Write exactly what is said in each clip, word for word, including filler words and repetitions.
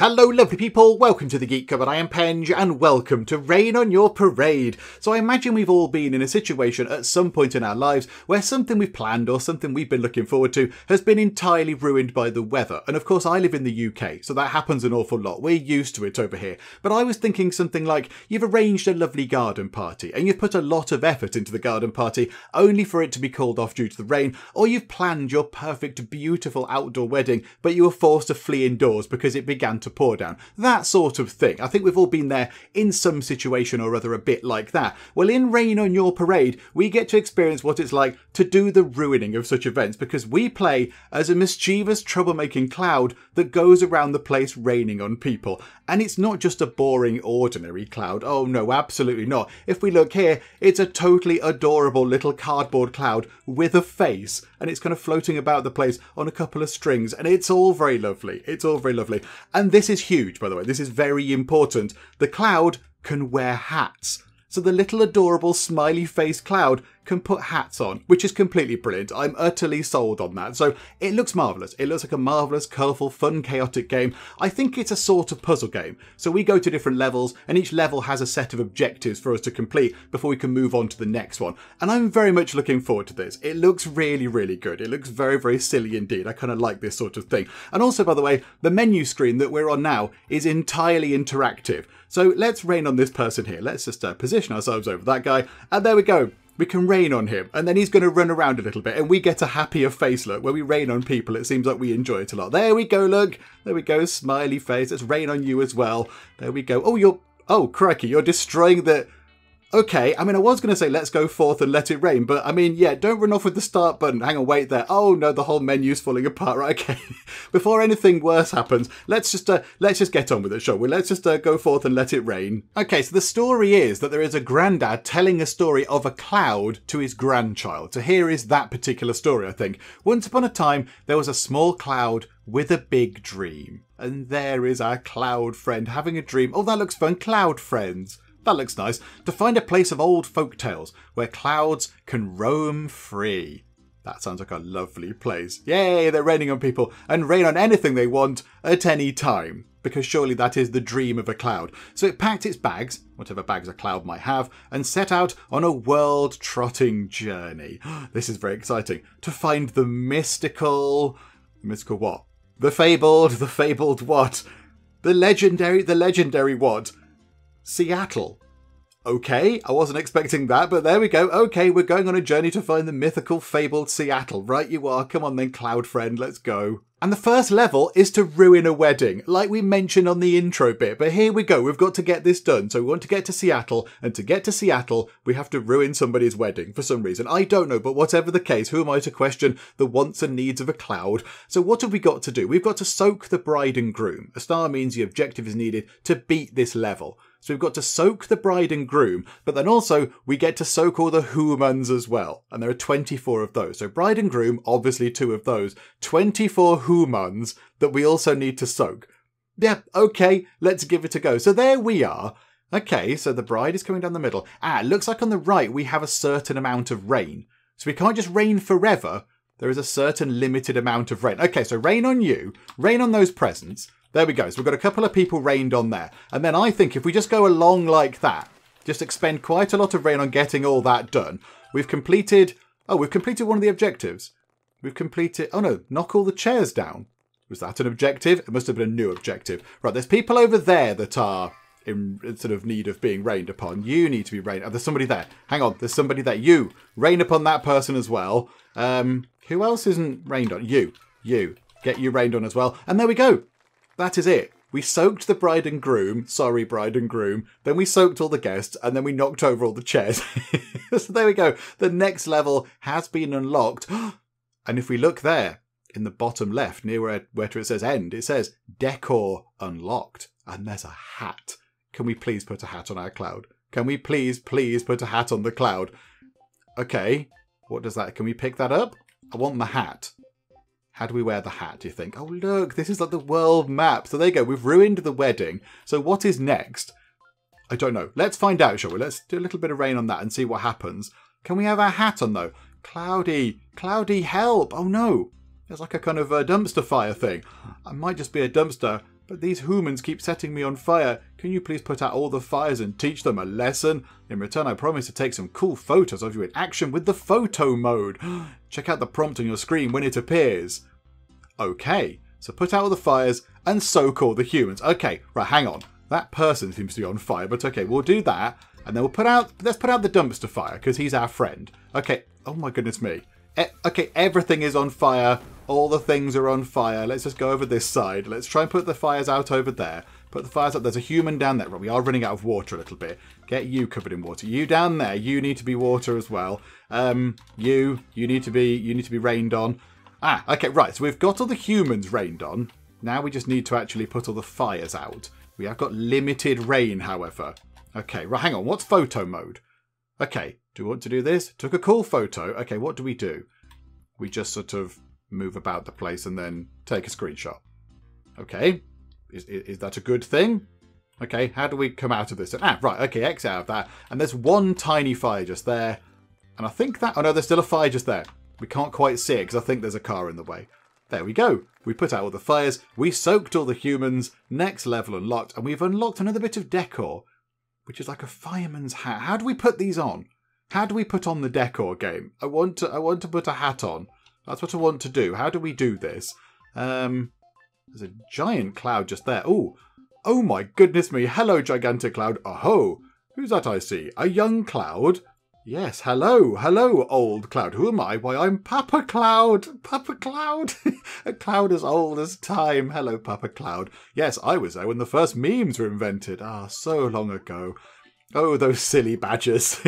Hello lovely people, welcome to The Geek Cupboard, I am Penge, and welcome to Rain On Your Parade. So I imagine we've all been in a situation at some point in our lives where something we've planned or something we've been looking forward to has been entirely ruined by the weather. And of course I live in the U K, so that happens an awful lot. We're used to it over here. But I was thinking something like, you've arranged a lovely garden party, and you've put a lot of effort into the garden party only for it to be called off due to the rain, or you've planned your perfect, beautiful outdoor wedding, but you were forced to flee indoors because it began to pour down. That sort of thing. I think we've all been there in some situation or other a bit like that. Well, in Rain On Your Parade, we get to experience what it's like to do the ruining of such events because we play as a mischievous troublemaking cloud that goes around the place raining on people. And it's not just a boring, ordinary cloud. Oh no, absolutely not. If we look here, it's a totally adorable little cardboard cloud with a face, and it's kind of floating about the place on a couple of strings, and it's all very lovely. It's all very lovely. And this is huge, by the way. This is very important. The cloud can wear hats. So the little adorable smiley-faced cloud can put hats on, which is completely brilliant. I'm utterly sold on that. So it looks marvellous. It looks like a marvellous, colourful, fun, chaotic game. I think it's a sort of puzzle game. So we go to different levels, and each level has a set of objectives for us to complete before we can move on to the next one. And I'm very much looking forward to this. It looks really, really good. It looks very, very silly indeed. I kind of like this sort of thing. And also, by the way, the menu screen that we're on now is entirely interactive. So let's rain on this person here. Let's just uh, position ourselves over that guy. And there we go. We can rain on him, and then he's going to run around a little bit, and we get a happier face, look. When we rain on people, it seems like we enjoy it a lot. There we go, look. There we go, smiley face. Let's rain on you as well. There we go. Oh, you're... Oh, crikey, you're destroying the... Okay, I mean, I was going to say, let's go forth and let it rain, but, I mean, yeah, don't run off with the start button. Hang on, wait there. Oh, no, the whole menu's falling apart. Right, okay. Before anything worse happens, let's just uh, let's just get on with it, shall we? Let's just uh, go forth and let it rain. Okay, so the story is that there is a granddad telling a story of a cloud to his grandchild. So here is that particular story, I think. Once upon a time, there was a small cloud with a big dream. And there is our cloud friend having a dream. Oh, that looks fun. Cloud friends. That looks nice. To find a place of old folk tales where clouds can roam free. That sounds like a lovely place. Yay, they're raining on people and rain on anything they want at any time. Because surely that is the dream of a cloud. So it packed its bags, whatever bags a cloud might have, and set out on a world-trotting journey. This is very exciting. To find the mystical... Mystical what? The fabled, the fabled what? The legendary, the legendary what? Seattle. Okay, I wasn't expecting that, but there we go. Okay, we're going on a journey to find the mythical, fabled Seattle. Right you are. Come on then, cloud friend, let's go. And the first level is to ruin a wedding, like we mentioned on the intro bit. But here we go, we've got to get this done. So we want to get to Seattle, and to get to Seattle, we have to ruin somebody's wedding for some reason. I don't know, but whatever the case, who am I to question the wants and needs of a cloud? So what have we got to do? We've got to soak the bride and groom. A star means the objective is needed to beat this level. So we've got to soak the bride and groom, but then also we get to soak all the humans as well. And there are twenty-four of those. So bride and groom, obviously two of those. twenty-four humans that we also need to soak. Yeah, okay, let's give it a go. So there we are. Okay, so the bride is coming down the middle. Ah, it looks like on the right we have a certain amount of rain. So we can't just rain forever. There is a certain limited amount of rain. Okay, so rain on you, rain on those presents. There we go. So we've got a couple of people rained on there. And then I think if we just go along like that, just expend quite a lot of rain on getting all that done. We've completed... Oh, we've completed one of the objectives. We've completed... Oh, no. Knock all the chairs down. Was that an objective? It must have been a new objective. Right, there's people over there that are in sort of need of being rained upon. You need to be rained... Oh, there's somebody there. Hang on. There's somebody there. You. Rain upon that person as well. Um, who else isn't rained on? You. You. Get you rained on as well. And there we go. That is it. We soaked the bride and groom. Sorry, bride and groom. Then we soaked all the guests and then we knocked over all the chairs. So there we go. The next level has been unlocked. And if we look there in the bottom left near where, where it says end, it says decor unlocked. And there's a hat. Can we please put a hat on our cloud? Can we please, please put a hat on the cloud? Okay. What does that... Can we pick that up? I want the hat. How do we wear the hat, do you think? Oh, look, this is like the world map. So there you go. We've ruined the wedding. So what is next? I don't know. Let's find out, shall we? Let's do a little bit of rain on that and see what happens. Can we have our hat on, though? Cloudy. Cloudy, help. Oh, no. There's like a kind of a dumpster fire thing. I might just be a dumpster, But these humans keep setting me on fire. Can you please put out all the fires and teach them a lesson? In return, I promise to take some cool photos of you in action with the photo mode. Check out the prompt on your screen when it appears. Okay, so put out all the fires and soak all the humans. Okay, right, hang on. That person seems to be on fire, but okay, we'll do that. And then we'll put out, let's put out the dumpster fire because he's our friend. Okay, oh my goodness me. E okay, everything is on fire. All the things are on fire. Let's just go over this side. Let's try and put the fires out over there. Put the fires up. There's a human down there. We are running out of water a little bit. Get you covered in water. You down there. You need to be water as well. Um, you, you need to be, you need to be rained on. Ah, okay, right. So we've got all the humans rained on. Now we just need to actually put all the fires out. We have got limited rain, however. Okay, right. Hang on. What's photo mode? Okay. Do we want to do this? Took a cool photo. Okay. What do we do? We just sort of move about the place and then take a screenshot. Okay, is, is, is that a good thing? Okay, how do we come out of this? Ah, right, okay, exit out of that. And there's one tiny fire just there. And I think that, oh no, there's still a fire just there. We can't quite see it because I think there's a car in the way. There we go. We put out all the fires. We soaked all the humans. Next level unlocked. And we've unlocked another bit of decor, which is like a fireman's hat. How do we put these on? How do we put on the decor game? I want to, I want to put a hat on. That's what I want to do. How do we do this? Um, there's a giant cloud just there. Oh, oh my goodness me. Hello, gigantic cloud. Aho. Who's that I see? A young cloud? Yes. Hello. Hello, old cloud. Who am I? Why, I'm Papa Cloud. Papa Cloud. A cloud as old as time. Hello, Papa Cloud. Yes, I was there when the first memes were invented. Ah, so long ago. Oh, those silly badgers.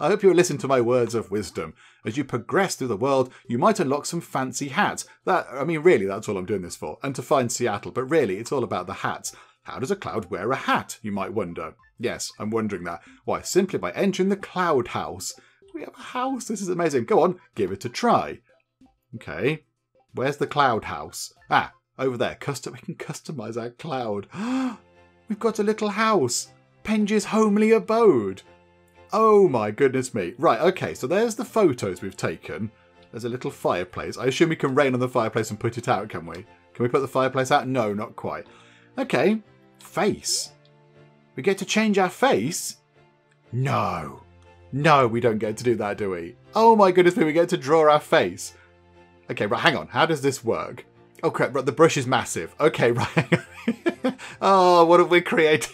I hope you'll listen to my words of wisdom. As you progress through the world, you might unlock some fancy hats. That, I mean, really, that's all I'm doing this for. And to find Seattle. But really, it's all about the hats. How does a cloud wear a hat, you might wonder? Yes, I'm wondering that. Why, simply by entering the cloud house. We have a house. This is amazing. Go on, give it a try. Okay. Where's the cloud house? Ah, over there. Custom. We can customize our cloud. We've got a little house. Penge's homely abode. Oh my goodness me. Right, okay, so there's the photos we've taken. There's a little fireplace. I assume we can rain on the fireplace and put it out, can we? Can we put the fireplace out? No, not quite. Okay, face. We get to change our face? No. No, we don't get to do that, do we? Oh my goodness me, we get to draw our face. Okay, right, hang on. How does this work? Oh crap, right, the brush is massive. Okay, right. Oh, what have we created?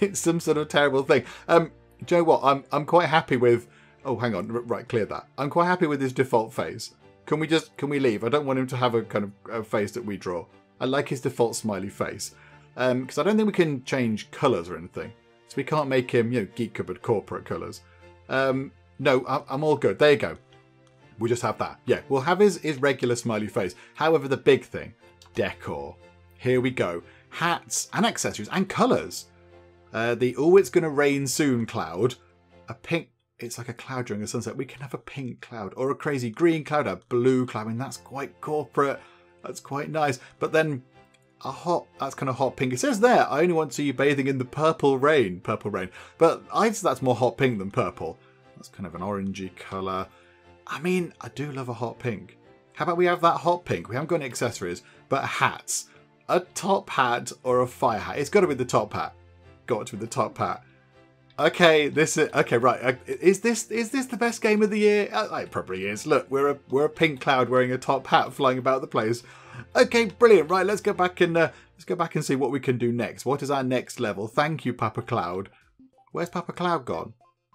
It's some sort of terrible thing. Um... Do you know what? I'm, I'm quite happy with... Oh, hang on. Right, clear that. I'm quite happy with his default face. Can we just... Can we leave? I don't want him to have a kind of a face that we draw. I like his default smiley face. Um, because I don't think we can change colours or anything. So we can't make him, you know, Geek Cupboard corporate colours. Um, no, I, I'm all good. There you go. We'll just have that. Yeah, we'll have his, his regular smiley face. However, the big thing. Decor. Here we go. Hats and accessories and colours. Uh, the oh, it's going to rain soon cloud. A pink, it's like a cloud during a sunset. We can have a pink cloud or a crazy green cloud, a blue cloud. I mean, that's quite corporate. That's quite nice. But then a hot, that's kind of hot pink. It says there, I only want to see you bathing in the purple rain. Purple rain. But I'd say that's more hot pink than purple. That's kind of an orangey colour. I mean, I do love a hot pink. How about we have that hot pink? We haven't got any accessories, but hats. A top hat or a fire hat. It's got to be the top hat. Got with the top hat. Okay, this is okay, right? Is this is this the best game of the year? It probably is. Look, we're a we're a pink cloud wearing a top hat, flying about the place. Okay, brilliant. Right, let's go back and uh, let's go back and see what we can do next. What is our next level? Thank you, Papa Cloud. Where's Papa Cloud gone?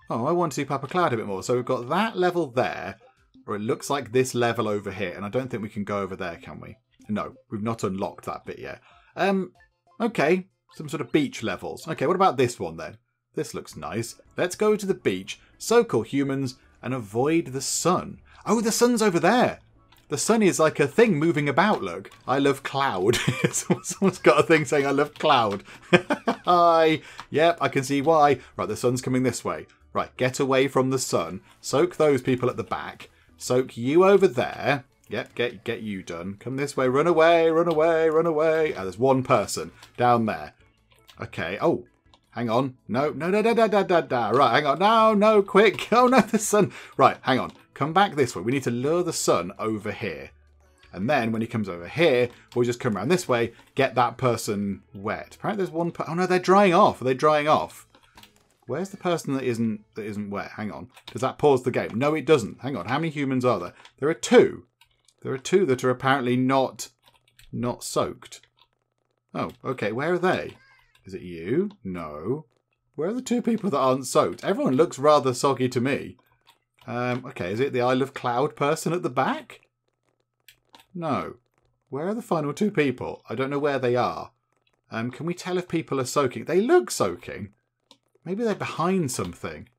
Oh, I want to see Papa Cloud a bit more. So we've got that level there, or it looks like this level over here, and I don't think we can go over there, can we? No, we've not unlocked that bit yet. Um, okay. Some sort of beach levels. Okay, what about this one then? This looks nice. Let's go to the beach, soak all humans, and avoid the sun. Oh, the sun's over there. The sun is like a thing moving about, look. I love cloud. Someone's got a thing saying I love cloud. Hi. Yep, I can see why. Right, the sun's coming this way. Right, get away from the sun. Soak those people at the back. Soak you over there. Yep, get, get you done. Come this way. Run away, run away, run away. Oh, there's one person down there. Okay. Oh, hang on. No, no, no, no, no, no, no, no. Right, hang on. No, no, quick. Oh, no, the sun. Right, hang on. Come back this way. We need to lure the sun over here. And then when he comes over here, we'll just come around this way, get that person wet. Apparently there's one per- oh no, they're drying off. Are they drying off? Where's the person that isn't that isn't wet? Hang on. Does that pause the game? No, it doesn't. Hang on. How many humans are there? There are two. There are two that are apparently not not soaked. Oh, okay. Where are they? Is it you? No. Where are the two people that aren't soaked? Everyone looks rather soggy to me. Um, okay, is it the Isle of Cloud person at the back? No. Where are the final two people? I don't know where they are. Um, can we tell if people are soaking? They look soaking. Maybe they're behind something.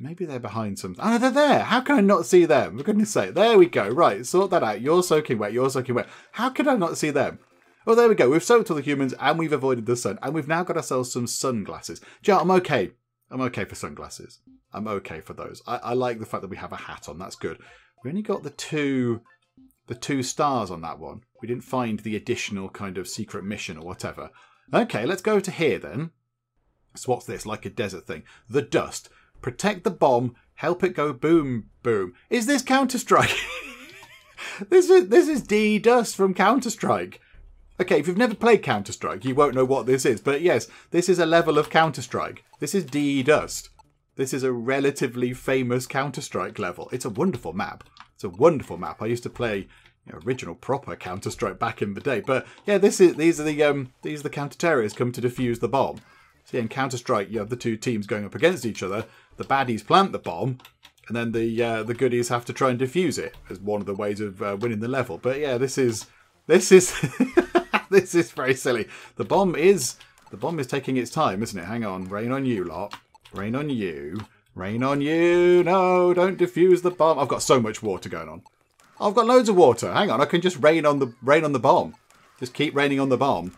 Maybe they're behind something. Oh, they're there. How can I not see them? For goodness sake. There we go. Right, sort that out. You're soaking wet. You're soaking wet. How could I not see them? Oh, well, there we go. We've soaked all the humans and we've avoided the sun. And we've now got ourselves some sunglasses. Do you know, I'm okay. I'm okay for sunglasses. I'm okay for those. I, I like the fact that we have a hat on. That's good. We only got the two, the two stars on that one. We didn't find the additional kind of secret mission or whatever. Okay, let's go to here then. So what's this? Like a desert thing. The dust. Protect the bomb. Help it go boom, boom. Is this Counter-Strike? This is, this is de_dust from Counter-Strike. Okay, if you've never played Counter-Strike, you won't know what this is. But yes, this is a level of Counter-Strike. This is de_dust. This is a relatively famous Counter-Strike level. It's a wonderful map. It's a wonderful map. I used to play, you know, original proper Counter-Strike back in the day. But yeah, this is these are the um these are the counter-terrorists come to defuse the bomb. See, in Counter-Strike, you have the two teams going up against each other. The baddies plant the bomb, and then the uh, the goodies have to try and defuse it as one of the ways of uh, winning the level. But yeah, this is this is. This is very silly. The bomb is the bomb is taking its time, isn't it? Hang on, rain on you lot. Rain on you. Rain on you. No, don't defuse the bomb. I've got so much water going on. I've got loads of water. Hang on, I can just rain on the rain on the bomb. Just keep raining on the bomb.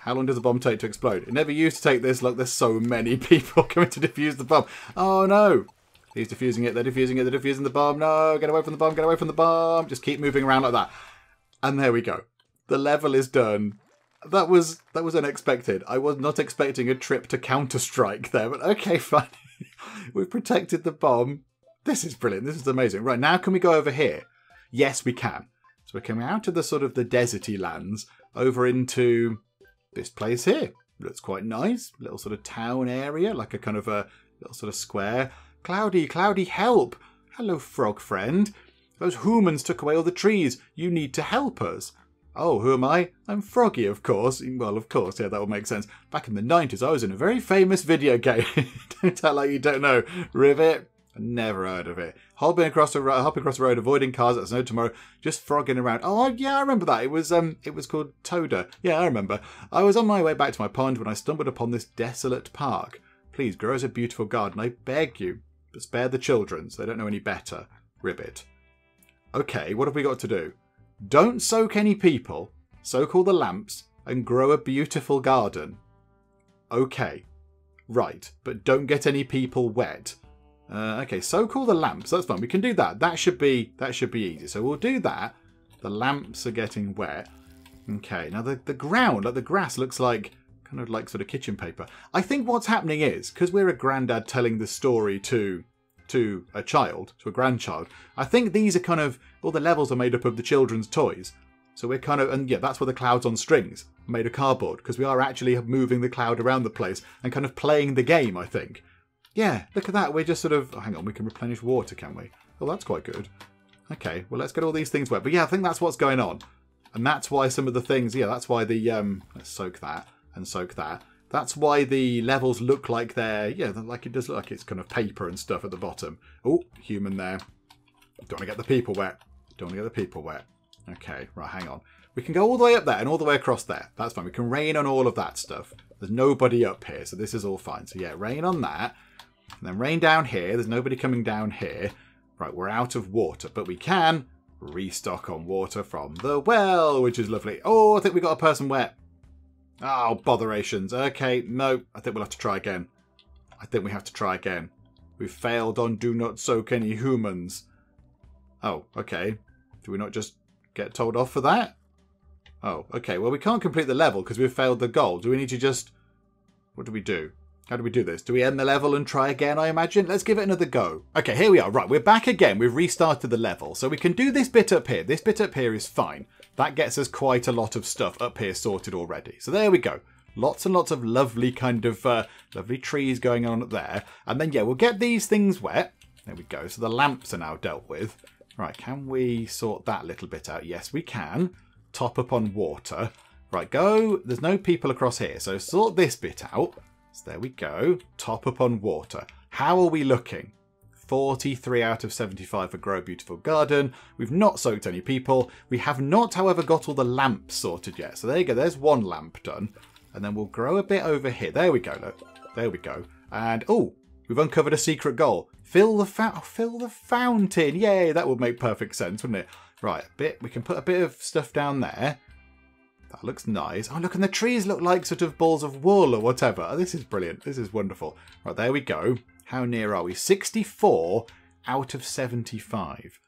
How long does the bomb take to explode? It never used to take this. Look, there's so many people coming to defuse the bomb. Oh no. He's defusing it, they're defusing it, they're defusing the bomb. No, get away from the bomb, get away from the bomb. Just keep moving around like that. And there we go. The level is done. That was that was unexpected. I was not expecting a trip to Counter-Strike there, but okay, fine. We've protected the bomb. This is brilliant. This is amazing. Right, now can we go over here? Yes, we can. So we're coming out of the sort of the deserty lands over into this place here. Looks quite nice. Little sort of town area, like a kind of a little sort of square. Cloudy, Cloudy, help. Hello, frog friend. Those humans took away all the trees. You need to help us. Oh, who am I? I'm Froggy, of course. Well, of course, yeah, that would make sense. Back in the nineties, I was in a very famous video game. Don't act like you don't know. Rivet? I never heard of it. Hopping across the road, hopping across the road, avoiding cars. That's no tomorrow. Just frogging around. Oh, yeah, I remember that. It was um, it was called Toda. Yeah, I remember. I was on my way back to my pond when I stumbled upon this desolate park. Please, grow us a beautiful garden, I beg you. But spare the children, so they don't know any better. Ribbit. Okay, what have we got to do? Don't soak any people, soak all the lamps, and grow a beautiful garden. Okay. Right, but don't get any people wet. Uh, okay, soak all the lamps, that's fine, we can do that. That should be that should be easy. So we'll do that. The lamps are getting wet. Okay, now the, the ground, like the grass looks like, kind of like sort of kitchen paper. I think what's happening is, because we're a granddad telling the story to... to a child, to a grandchild. I think these are kind of, all the levels are made up of the children's toys. So we're kind of, and yeah, that's where the clouds on strings are made of cardboard, because we are actually moving the cloud around the place and kind of playing the game, I think. Yeah, look at that. We're just sort of, oh, hang on, we can replenish water, can we? Oh, that's quite good. Okay, well, let's get all these things wet. But yeah, I think that's what's going on. And that's why some of the things, yeah, that's why the, um, let's soak that and soak that. That's why the levels look like they're, yeah, like it does look like it's kind of paper and stuff at the bottom. Oh, human there. Don't want to get the people wet. Don't want to get the people wet. Okay, right, hang on. We can go all the way up there and all the way across there. That's fine. We can rain on all of that stuff. There's nobody up here, so this is all fine. So yeah, rain on that. And then rain down here. There's nobody coming down here. Right, we're out of water, but we can restock on water from the well, which is lovely. Oh, I think we got a person wet. Oh, botherations. Okay, no. I think we'll have to try again. I think we have to try again. We've failed on do not soak any humans. Oh, okay. Do we not just get told off for that? Oh, okay. Well, we can't complete the level because we've failed the goal. Do we need to just... What do we do? How do we do this? Do we end the level and try again, I imagine? Let's give it another go. Okay, here we are. Right, we're back again. We've restarted the level. So we can do this bit up here. This bit up here is fine. That gets us quite a lot of stuff up here sorted already. So there we go. Lots and lots of lovely kind of uh, lovely trees going on up there. And then, yeah, we'll get these things wet. There we go. So the lamps are now dealt with. Right, can we sort that little bit out? Yes, we can. Top up on water. Right, go. There's no people across here. So sort this bit out. So there we go. Top up on water. How are we looking? forty-three out of seventy-five for Grow a Beautiful Garden. We've not soaked any people. We have not, however, got all the lamps sorted yet. So there you go. There's one lamp done. And then we'll grow a bit over here. There we go. Look. There we go. And, oh, we've uncovered a secret goal. Fill the, fou fill the fountain. Yay. That would make perfect sense, wouldn't it? Right. A bit. We can put a bit of stuff down there. That looks nice. Oh, look, and the trees look like sort of balls of wool or whatever. Oh, this is brilliant. This is wonderful. Right, there we go. How near are we? sixty-four out of seventy-five.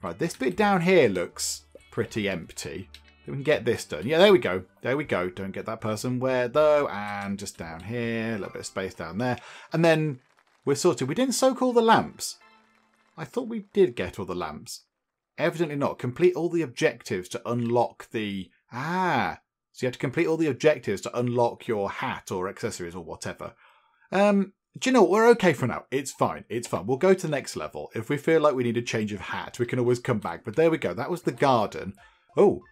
Right, this bit down here looks pretty empty. We can get this done. Yeah, there we go. There we go. Don't get that person where, though. And just down here. A little bit of space down there. And then we're sorted. We didn't soak all the lamps. I thought we did get all the lamps. Evidently not. Complete all the objectives to unlock the... Ah, so you have to complete all the objectives to unlock your hat or accessories or whatever. Um, do you know what? We're okay for now. It's fine. It's fine. We'll go to the next level. If we feel like we need a change of hat, we can always come back. But there we go. That was the garden. Oh,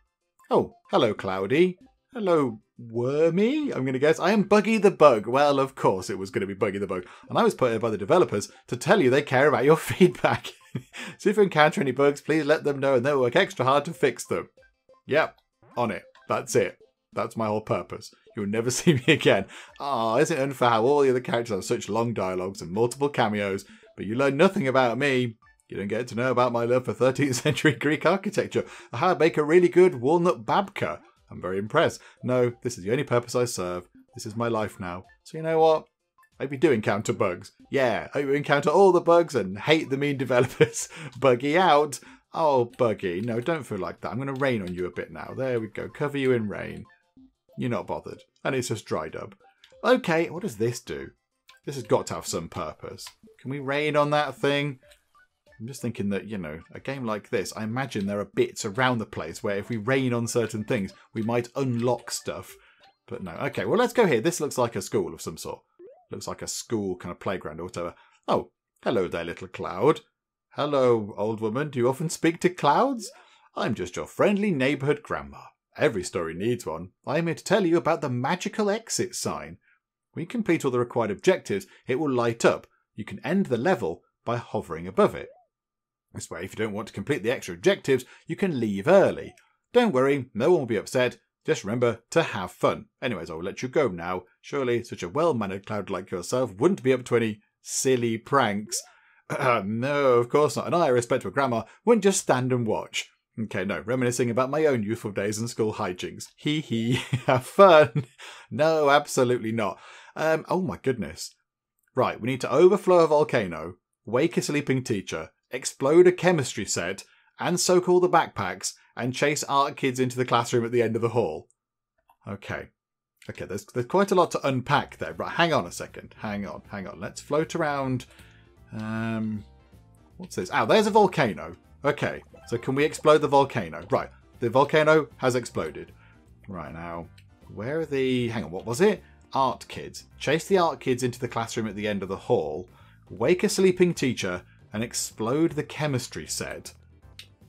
oh, hello, Cloudy. Hello, Wormy, I'm going to guess. I am Buggy the Bug. Well, of course it was going to be Buggy the Bug. And I was put here by the developers to tell you they care about your feedback. So if you encounter any bugs, please let them know and they'll work extra hard to fix them. Yep. On it. That's it. That's my whole purpose. You'll never see me again. Ah, oh, isn't it unfair how all the other characters have such long dialogues and multiple cameos, but you learn nothing about me. You don't get to know about my love for thirteenth century Greek architecture or how I make a really good walnut babka. I'm very impressed. No, this is the only purpose I serve. This is my life now. So you know what? I hope you do encounter bugs. Yeah, I hope you encounter all the bugs and hate the mean developers. Buggy out. Oh, Buggy. No, don't feel like that. I'm going to rain on you a bit now. There we go. Cover you in rain. You're not bothered. And it's just dried up. Okay, what does this do? This has got to have some purpose. Can we rain on that thing? I'm just thinking that, you know, a game like this, I imagine there are bits around the place where if we rain on certain things, we might unlock stuff. But no. Okay, well, let's go here. This looks like a school of some sort. Looks like a school kind of playground or whatever. Oh, hello there, little cloud. Hello, old woman. Do you often speak to clouds? I'm just your friendly neighbourhood grandma. Every story needs one. I am here to tell you about the magical exit sign. When you complete all the required objectives, it will light up. You can end the level by hovering above it. This way, if you don't want to complete the extra objectives, you can leave early. Don't worry, no one will be upset. Just remember to have fun. Anyways, I will let you go now. Surely such a well-mannered cloud like yourself wouldn't be up to any silly pranks. Uh, no, of course not. And I, respectable grandma, wouldn't just stand and watch. Okay, no, reminiscing about my own youthful days and school hijinks. Hee hee, have fun. No, absolutely not. Um, oh my goodness. Right, we need to overflow a volcano, wake a sleeping teacher, explode a chemistry set, and soak all the backpacks, and chase art kids into the classroom at the end of the hall. Okay. Okay, there's, there's quite a lot to unpack there. Right, hang on a second. Hang on, hang on. Let's float around... Um, what's this? Oh, there's a volcano. Okay, so can we explode the volcano? Right, the volcano has exploded. Right now, where are the... Hang on, what was it? Art kids. Chase the art kids into the classroom at the end of the hall. Wake a sleeping teacher and explode the chemistry set.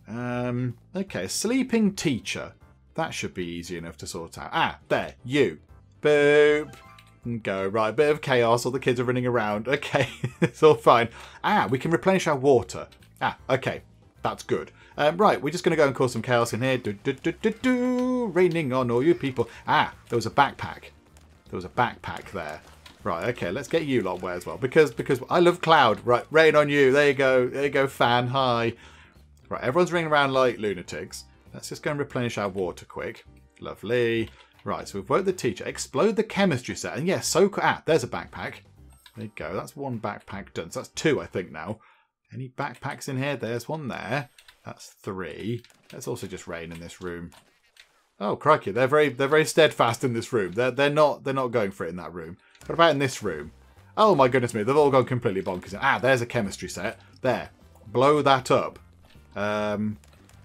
Um, okay, sleeping teacher. That should be easy enough to sort out. Ah, there, you. Boop. And go. Right, a bit of chaos. All the kids are running around. Okay, it's all fine. Ah, we can replenish our water. Ah, okay. That's good. Um, right, we're just going to go and cause some chaos in here. Do, do, do, do, do. Raining on all you people. Ah, there was a backpack. There was a backpack there. Right, okay, let's get you lot where as well. Because because I love Cloud. Right, rain on you. There you go. There you go, fan. Hi. Right, everyone's running around like lunatics. Let's just go and replenish our water quick. Lovely. Right, so we've worked the teacher. Explode the chemistry set. And yeah, soak... Ah, there's a backpack. There you go. That's one backpack done. So that's two, I think, now. Any backpacks in here? There's one there. That's three. Let's also just rain in this room. Oh, crikey. They're very they're very steadfast in this room. They're, they're, not, they're not going for it in that room. What about in this room? Oh my goodness me, they've all gone completely bonkers. Ah, there's a chemistry set. There. Blow that up. Um,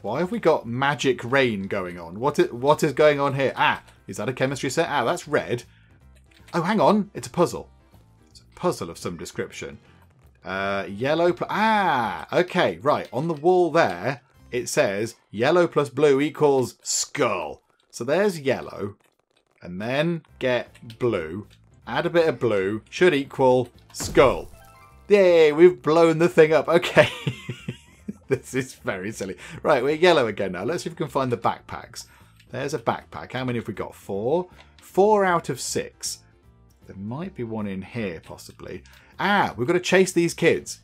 why have we got magic rain going on? What is, what is going on here? Ah, is that a chemistry set? Ah, that's red. Oh, hang on. It's a puzzle. It's a puzzle of some description. Uh, yellow... Ah, okay, right. On the wall there, it says yellow plus blue equals skull. So there's yellow. And then get blue. Add a bit of blue. Should equal skull. Yay, we've blown the thing up. Okay. This is very silly. Right, we're yellow again now. Let's see if we can find the backpacks. There's a backpack. How many have we got? Four? Four out of six. There might be one in here, possibly. Ah, we've got to chase these kids.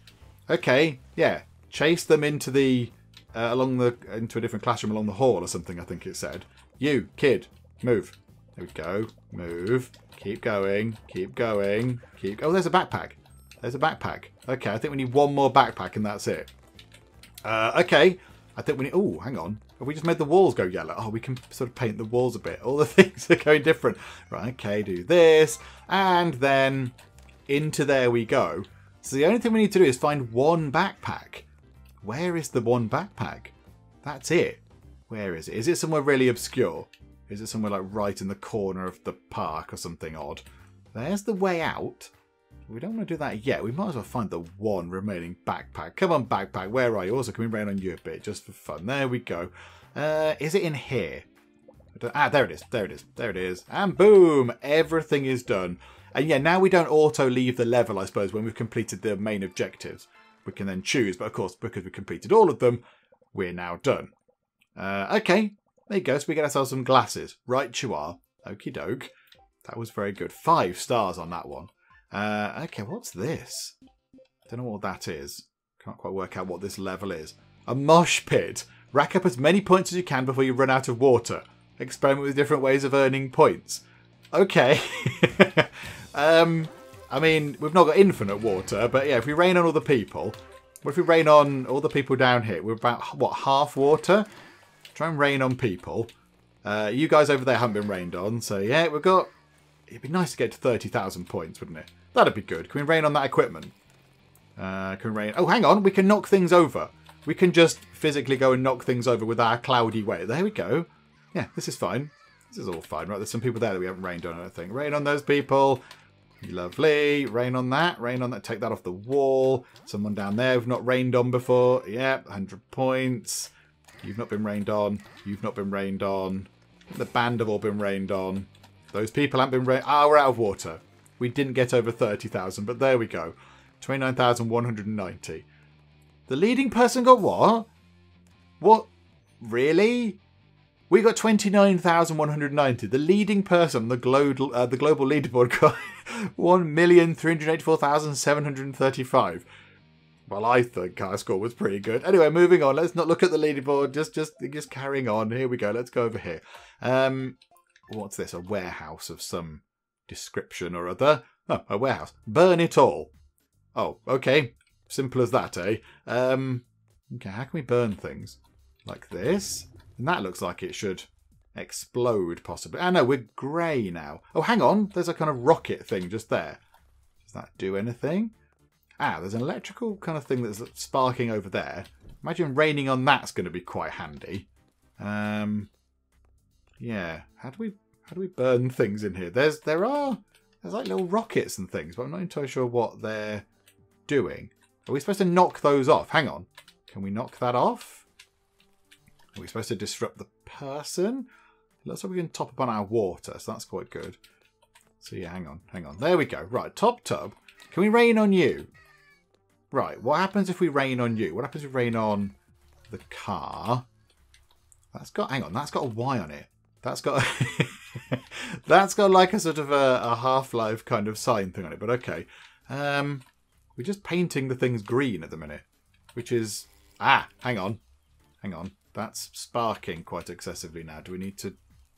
Okay, yeah. Chase them into the... Uh, along the... into a different classroom along the hall or something, I think it said. You, kid, move. There we go. Move. Keep going. Keep going. Keep... Oh, there's a backpack. There's a backpack. Okay, I think we need one more backpack and that's it. Uh, okay, I think we need... Oh, hang on. Have we just made the walls go yellow? Oh, we can sort of paint the walls a bit. All the things are going different. Right, okay, do this. And then into there we go. So the only thing we need to do is find one backpack. Where is the one backpack? That's it. Where is it? Is it somewhere really obscure? Is it somewhere like right in the corner of the park or something odd? There's the way out. We don't want to do that yet. We might as well find the one remaining backpack. Come on, backpack. Where are you? Also, can we rain on you a bit just for fun? There we go. Uh, is it in here? Ah, there it is. There it is. There it is. And boom! Everything is done. And yeah, now we don't auto leave the level, I suppose, when we've completed the main objectives. We can then choose. But of course, because we completed all of them, we're now done. Uh, okay. There you go. So we get ourselves some glasses. Right you are. Okie doke. That was very good. Five stars on that one. Uh, okay, what's this? Don't know what that is. Can't quite work out what this level is. A mosh pit. Rack up as many points as you can before you run out of water. Experiment with different ways of earning points. Okay. um, I mean, we've not got infinite water, but yeah, if we rain on all the people... What if we rain on all the people down here? We're about, what, half water? Try and rain on people. Uh, you guys over there haven't been rained on, so yeah, we've got... It'd be nice to get to thirty thousand points, wouldn't it? That'd be good. Can we rain on that equipment? Uh, can we rain... Oh, hang on. We can knock things over. We can just physically go and knock things over with our cloudy way. There we go. Yeah, this is fine. This is all fine. Right, there's some people there that we haven't rained on, I don't think. Rain on those people. Lovely. Rain on that. Rain on that. Take that off the wall. Someone down there we've not rained on before. Yep, one hundred points. You've not been rained on. You've not been rained on. The band have all been rained on. Those people haven't been rained... Ah, we're out of water. We didn't get over thirty thousand, but there we go. twenty-nine thousand one hundred ninety. The leading person got what? What? Really? We got twenty-nine thousand one hundred ninety. The leading person, the global, uh, the global leaderboard, got one million three hundred eighty-four thousand seven hundred thirty-five. Well, I think our score was pretty good. Anyway, moving on. Let's not look at the leaderboard. Just, just, just carrying on. Here we go. Let's go over here. Um... What's this? A warehouse of some description or other. Oh, a warehouse. Burn it all. Oh, okay. Simple as that, eh? Um, okay, how can we burn things? Like this. And that looks like it should explode, possibly. Ah, no, we're grey now. Oh, hang on. There's a kind of rocket thing just there. Does that do anything? Ah, there's an electrical kind of thing that's sparking over there. Imagine raining on that's going to be quite handy. Um... Yeah, how do we how do we burn things in here? There's there are there's like little rockets and things, but I'm not entirely sure what they're doing. Are we supposed to knock those off? Hang on, can we knock that off? Are we supposed to disrupt the person? Looks like we can top up on our water, so that's quite good. So yeah, hang on, hang on. There we go. Right, top tub. Can we rain on you? Right. What happens if we rain on you? What happens if we rain on the car? That's got hang on. That's got a Y on it. That's got that's got like a sort of a, a Half-Life kind of sign thing on it, but okay. Um, we're just painting the things green at the minute, which is... Ah, hang on. Hang on. That's sparking quite excessively now. Do we need to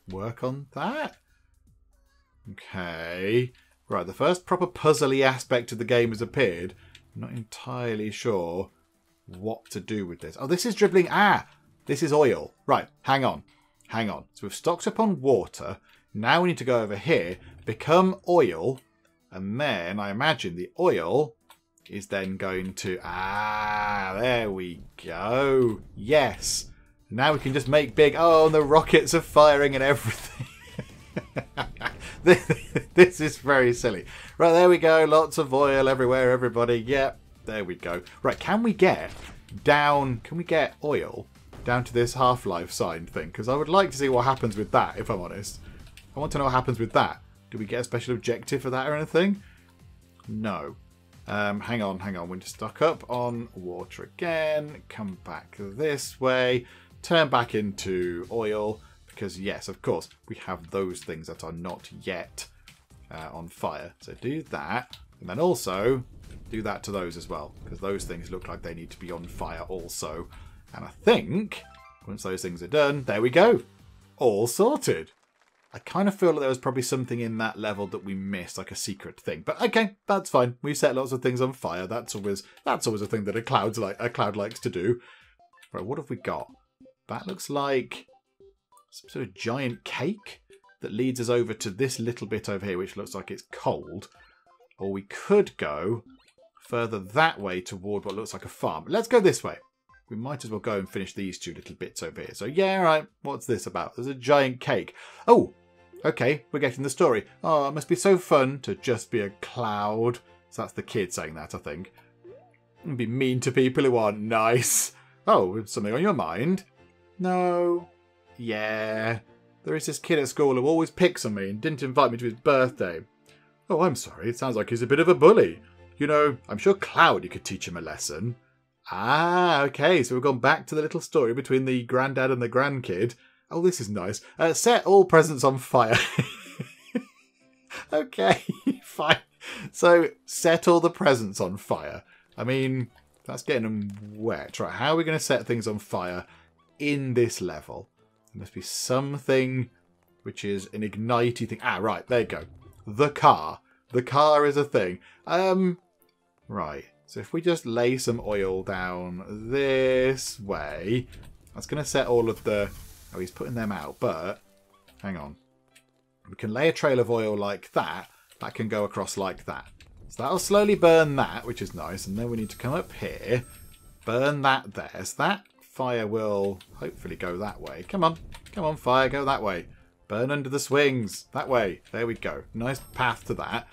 work on that? Okay. Right, the first proper puzzly aspect of the game has appeared. I'm not entirely sure what to do with this. Oh, this is dribbling. Ah, this is oil. Right, hang on. Hang on. So we've stocked up on water. Now we need to go over here, become oil, And then I imagine the oil is then going to... Ah, there we go. Yes. Now we can just make big... Oh, and the rockets are firing and everything. This is very silly. Right, there we go. Lots of oil everywhere, everybody. Yep, there we go. Right, can we get down... Can we get oil down to this Half-Life sign thing? Because I would like to see what happens with that, if I'm honest. I want to know what happens with that. Do we get a special objective for that or anything? No. Um, hang on, hang on. We're just stuck up on water again. Come back this way. Turn back into oil. Because, yes, of course, we have those things that are not yet uh, on fire. So do that. And then also do that to those as well. Because those things look like they need to be on fire also. And I think once those things are done, there we go. All sorted. I kind of feel like there was probably something in that level that we missed, like a secret thing. But okay, that's fine. We've set lots of things on fire. That's always that's always a thing that a cloud's like a cloud likes to do. Right, what have we got? That looks like some sort of giant cake that leads us over to this little bit over here, which looks like it's cold. Or we could go further that way toward what looks like a farm. Let's go this way. We might as well go and finish these two little bits over here. So, yeah, right. What's this about? There's a giant cake. Oh, okay. We're getting the story. Oh, it must be so fun to just be a cloud. So that's the kid saying that, I think. And be mean to people who aren't nice. Oh, something on your mind? No. Yeah. There is this kid at school who always picks on me and didn't invite me to his birthday. Oh, I'm sorry. It sounds like he's a bit of a bully. You know, I'm sure Cloud, you could teach him a lesson. Ah, okay, so we've gone back to the little story between the granddad and the grandkid. Oh, this is nice. Uh, set all presents on fire. Okay, fine. So, set all the presents on fire. I mean, that's getting them wet. Right, how are we going to set things on fire in this level? There must be something which is an ignitey thing. Ah, right, there you go. The car. The car is a thing. Um, right. So if we just lay some oil down this way, that's going to set all of the... Oh, he's putting them out, but... Hang on. We can lay a trail of oil like that. That can go across like that. So that'll slowly burn that, which is nice. And then we need to come up here, burn that there. So that fire will hopefully go that way. Come on. Come on, fire. Go that way. Burn under the swings. That way. There we go. Nice path to that.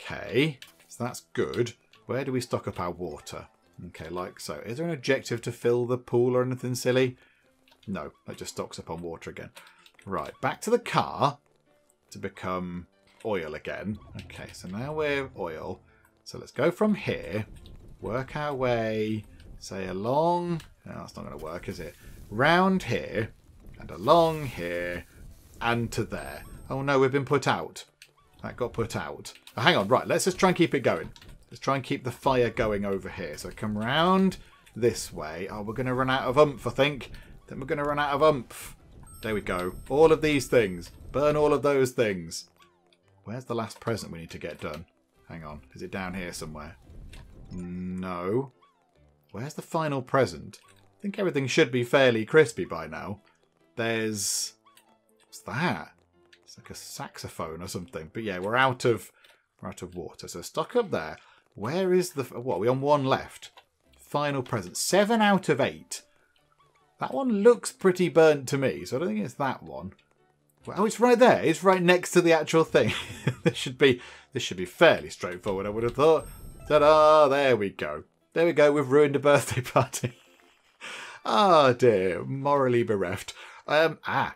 Okay. So that's good. Where do we stock up our water? Okay, like so. Is there an objective to fill the pool or anything silly? No, that just stocks up on water again. Right, back to the car to become oil again. Okay, so now we're oil. So let's go from here, work our way, say along. No, that's not going to work, is it? Round here and along here and to there. Oh no, we've been put out. That got put out. Oh, hang on, right, let's just try and keep it going. Let's try and keep the fire going over here. So come round this way. Oh, we're going to run out of umph, I think. Then we're going to run out of umph. There we go. All of these things. Burn all of those things. Where's the last present we need to get done? Hang on. Is it down here somewhere? No. Where's the final present? I think everything should be fairly crispy by now. There's... What's that? It's like a saxophone or something. But yeah, we're out of, we're out of water. So stock up there. Where is the... What, are we on one left? Final present. Seven out of eight. That one looks pretty burnt to me, so I don't think it's that one. Oh, it's right there. It's right next to the actual thing. This should be this should be fairly straightforward, I would have thought. Ta-da! There we go. There we go. We've ruined a birthday party. Ah, oh, dear. Morally bereft. Um, ah.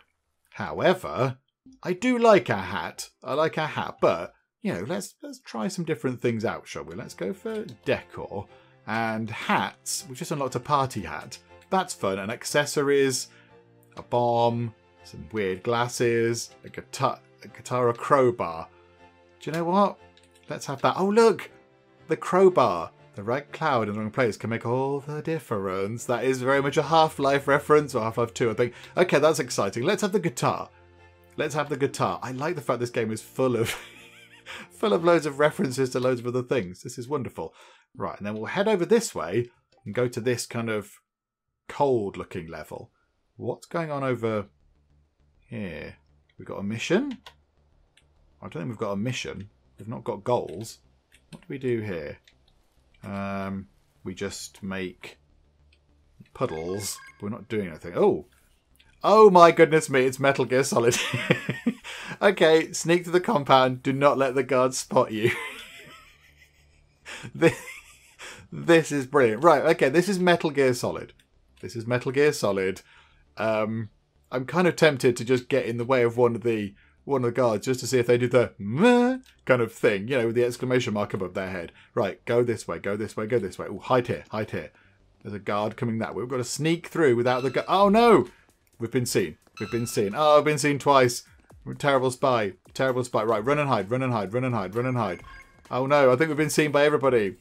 However, I do like our hat. I like our hat, but... You know, let's let's try some different things out, shall we? Let's go for decor and hats. We've just unlocked a party hat. That's fun. And accessories, a bomb, some weird glasses, a guitar, a guitar, a crowbar. Do you know what? Let's have that. Oh, look, the crowbar. The right cloud in the wrong place can make all the difference. That is very much a Half-Life reference, or Half-Life two, I think. Okay, that's exciting. Let's have the guitar. Let's have the guitar. I like the fact this game is full of... Full of loads of references to loads of other things. This is wonderful. Right, and then we'll head over this way and go to this kind of cold-looking level. What's going on over here? We've got a mission? I don't think we've got a mission. They've not got goals. What do we do here? Um, we just make puddles. We're not doing anything. Oh! Oh my goodness me, it's Metal Gear Solid. Okay, sneak to the compound. Do not let the guards spot you. this, this is brilliant. Right, okay, this is Metal Gear Solid. This is Metal Gear Solid. Um, I'm kind of tempted to just get in the way of one of the one of the guards just to see if they do the meh kind of thing, you know, with the exclamation mark above their head. Right, go this way, go this way, go this way. Oh, hide here, hide here. There's a guard coming that way. We've got to sneak through without the guard. Oh, no! We've been seen. We've been seen. Oh, I've been seen twice. We're a terrible spy. Terrible spy. Right, run and hide, run and hide, run and hide, run and hide. Oh, no, I think we've been seen by everybody.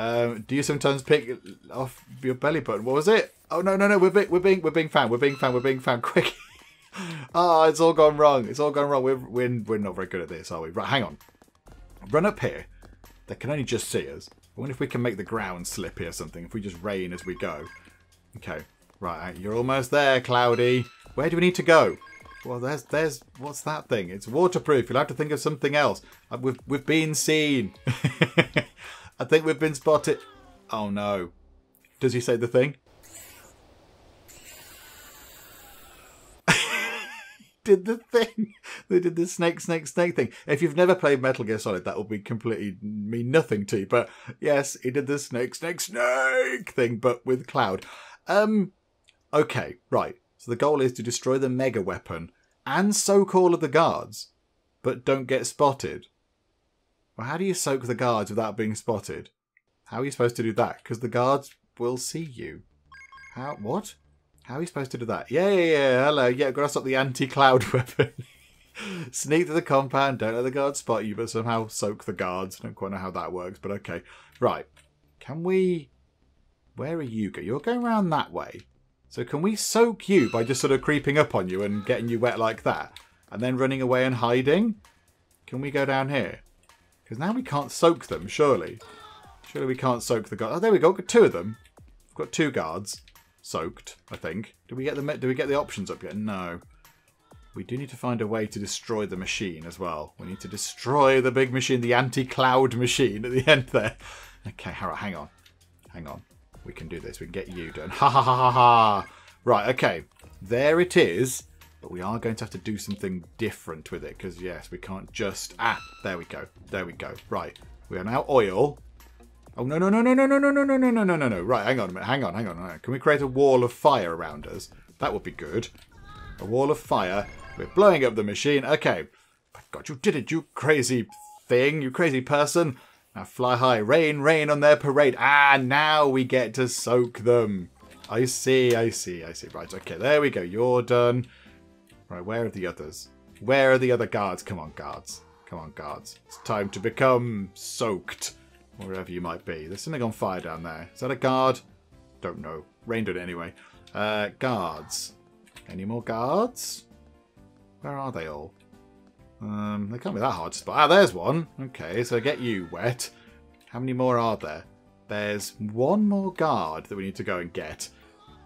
Um, do you sometimes pick off your belly button? What was it? Oh, no, no, no, we're, be we're, being, we're being found. We're being found. We're being found. Quick. Ah, oh, it's all gone wrong. It's all gone wrong. We're, we're, we're not very good at this, are we? Right, hang on. Run up here. They can only just see us. I wonder if we can make the ground slip here or something, if we just rain as we go. Okay, right, you're almost there, Cloudy. Where do we need to go? Well, there's, there's, what's that thing? It's waterproof. You'll have to think of something else. We've, we've been seen. I think we've been spotted. Oh, no. Does he say the thing? Did the thing. They did the snake, snake, snake thing. If you've never played Metal Gear Solid, that will be completely mean nothing to you. But yes, he did the snake, snake, snake thing, but with Cloud. Um, okay, right. So the goal is to destroy the mega weapon and soak all of the guards, but don't get spotted. Well, how do you soak the guards without being spotted? How are you supposed to do that? Because the guards will see you. How? What? How are you supposed to do that? Yeah, yeah, yeah, hello. Yeah, I've got to stop the anti-cloud weapon. Sneak to the compound, don't let the guards spot you, but somehow soak the guards. I don't quite know how that works, but okay. Right, can we... Where are you going? You're going around that way. So can we soak you by just sort of creeping up on you and getting you wet like that? And then running away and hiding? Can we go down here? Because now we can't soak them, surely. Surely we can't soak the guards. Oh, there we go. We've got two of them. We've got two guards. Soaked, I think. Do we get the do we get the options up yet? No. We do need to find a way to destroy the machine as well. We need to destroy the big machine, the anti-cloud machine at the end there. Okay, all right, hang on. Hang on. We can do this. We can get you done. Ha ha ha ha ha. Right, okay. There it is. But we are going to have to do something different with it because, yes, we can't just... Ah, there we go. There we go. Right. We are now oil. Oh, no, no, no, no, no, no, no, no, no, no, no, no, no, no. Right, hang on a minute. Hang on, hang on, hang on. Can we create a wall of fire around us? That would be good. A wall of fire. We're blowing up the machine. Okay. My God, you did it, you crazy thing. You crazy person. Now fly high. Rain, rain on their parade. Ah, now we get to soak them. I see, I see, I see. Right, okay, there we go. You're done. Right, where are the others? Where are the other guards? Come on, guards. Come on, guards. It's time to become soaked. Wherever you might be. There's something on fire down there. Is that a guard? Don't know. Rained on it anyway. Uh, guards. Any more guards? Where are they all? Um, they can't be that hard to spot. Ah, there's one. Okay, so get you wet. How many more are there? There's one more guard that we need to go and get.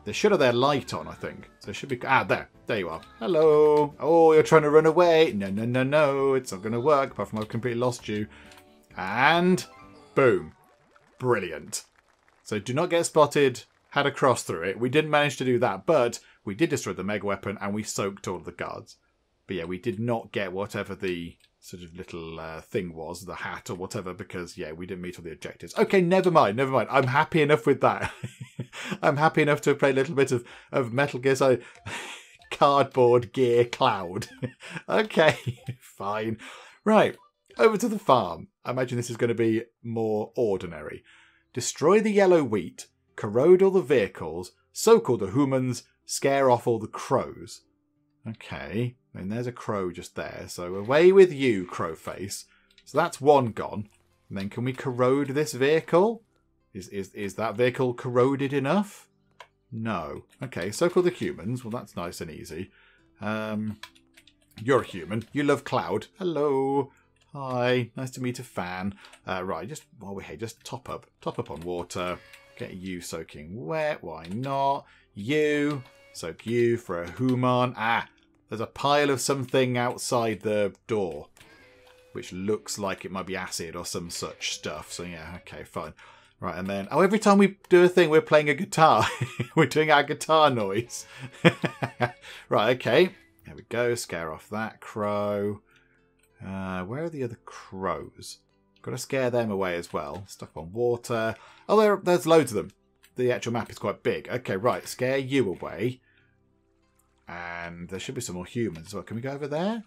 They should have their light on, I think. So it should be... Ah, there. There you are. Hello. Oh, you're trying to run away. No, no, no, no. It's not going to work. Apart from I've completely lost you. And... Boom. Brilliant. So do not get spotted. Had a cross through it. We didn't manage to do that, but we did destroy the mega weapon and we soaked all of the guards. But yeah, we did not get whatever the sort of little uh, thing was, the hat or whatever, because yeah, we didn't meet all the objectives. Okay, never mind, never mind. I'm happy enough with that. I'm happy enough to play a little bit of, of Metal Gear Solid Cardboard Gear Cloud. Okay, fine. Right. Over to the farm. I imagine this is going to be more ordinary. Destroy the yellow wheat, corrode all the vehicles, soak all the humans, scare off all the crows. Okay. I mean, there's a crow just there. So away with you, Crowface. So that's one gone. And then can we corrode this vehicle? Is, is, is that vehicle corroded enough? No. Okay, soak all the humans. Well, that's nice and easy. Um, you're a human. You love Cloud. Hello. Hi, nice to meet a fan. Uh, right, just while we're here, just top up. Top up on water. Get you soaking wet. Why not? You. Soak you for a human. Ah, there's a pile of something outside the door. which looks like it might be acid or some such stuff. So yeah, okay, fine. Right, and then... Oh, every time we do a thing, we're playing a guitar. We're doing our guitar noise. Right, okay. There we go. Scare off that crow. Uh, where are the other crows? Got to scare them away as well. Stuff on water. Oh, there, there's loads of them. The actual map is quite big. Okay, right. Scare you away. And there should be some more humans as well. Can we go over there?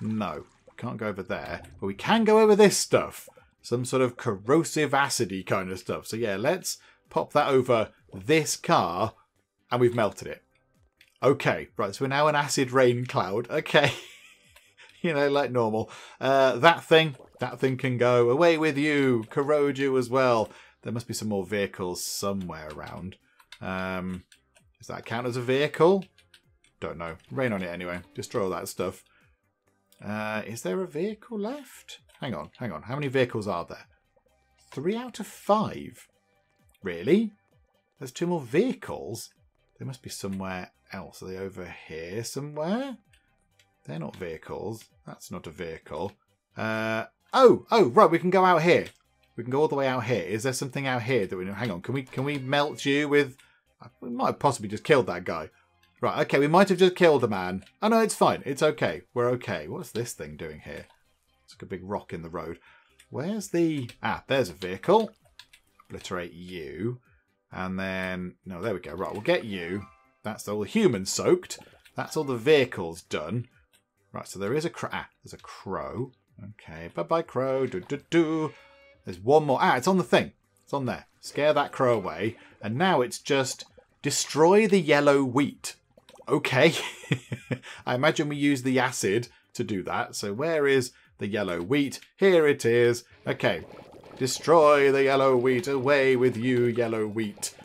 No. Can't go over there. But we can go over this stuff. Some sort of corrosive acidy kind of stuff. So yeah, let's pop that over this car and we've melted it. Okay, right, so we're now an acid rain cloud. Okay, you know, like normal. Uh, that thing, that thing can go away with you, corrode you as well. There must be some more vehicles somewhere around. Um, does that count as a vehicle? Don't know. Rain on it anyway. Destroy all that stuff. Uh, is there a vehicle left? Hang on, hang on. How many vehicles are there? Three out of five? Really? There's two more vehicles? They must be somewhere else. Are they over here somewhere? They're not vehicles. That's not a vehicle. Uh, oh, oh, right. We can go out here. We can go all the way out here. Is there something out here that we know? Hang on. Can we, can we melt you with... We might have possibly just killed that guy. Right, okay. We might have just killed a man. Oh, no, it's fine. It's okay. We're okay. What's this thing doing here? It's like a big rock in the road. Where's the... Ah, there's a vehicle. Obliterate you. And then... No, there we go. Right, we'll get you. That's all the humans soaked. That's all the vehicles done. Right, so there is a... Cr ah, there's a crow. Okay, bye-bye, crow. Do-do-do. There's one more. Ah, it's on the thing. It's on there. Scare that crow away. And now it's just... Destroy the yellow wheat. Okay. I imagine we use the acid to do that. So where is... The yellow wheat. Here it is. Okay. Destroy the yellow wheat. Away with you, yellow wheat.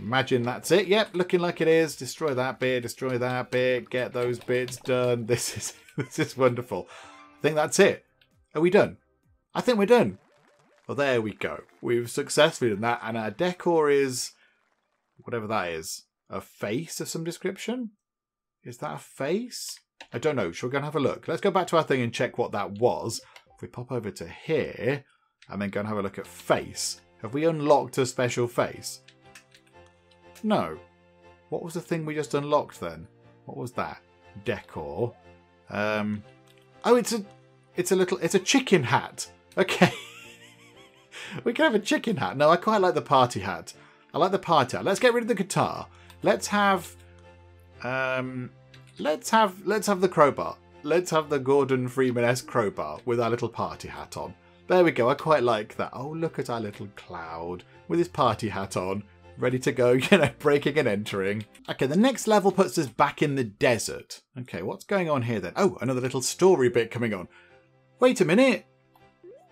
Imagine that's it. Yep, looking like it is. Destroy that bit. Destroy that bit. Get those bits done. This is this is wonderful. I think that's it. Are we done? I think we're done. Well, there we go. We've successfully done that. And our decor is... Whatever that is. A face of some description? Is that a face? I don't know. Shall we go and have a look? Let's go back to our thing and check what that was. If we pop over to here and then go and have a look at face. Have we unlocked a special face? No. What was the thing we just unlocked then? What was that? Decor. Um, oh, it's a, it's a little, it's a chicken hat. Okay. We can have a chicken hat. No, I quite like the party hat. I like the party hat. Let's get rid of the guitar. Let's have... Um... Let's have let's have the crowbar. Let's have the Gordon Freeman-esque crowbar with our little party hat on. There we go. I quite like that. Oh, look at our little cloud with his party hat on, ready to go, you know, breaking and entering. Okay, the next level puts us back in the desert. Okay, what's going on here then? Oh, another little story bit coming on. Wait a minute.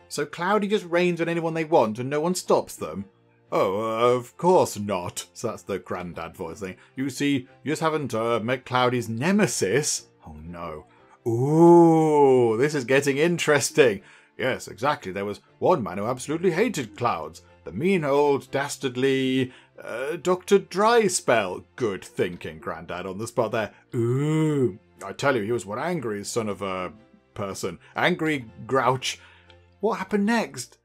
So Cloudy just rains on anyone they want and no one stops them. Oh, of course not. So that's the granddad voice thing. You see, you just haven't uh, met Cloudy's nemesis. Oh, no. Ooh, this is getting interesting. Yes, exactly. There was one man who absolutely hated clouds. The mean old dastardly uh, Doctor Dryspell. Good thinking, granddad, on the spot there. Ooh, I tell you, he was one angry son of a person. Angry grouch. What happened next?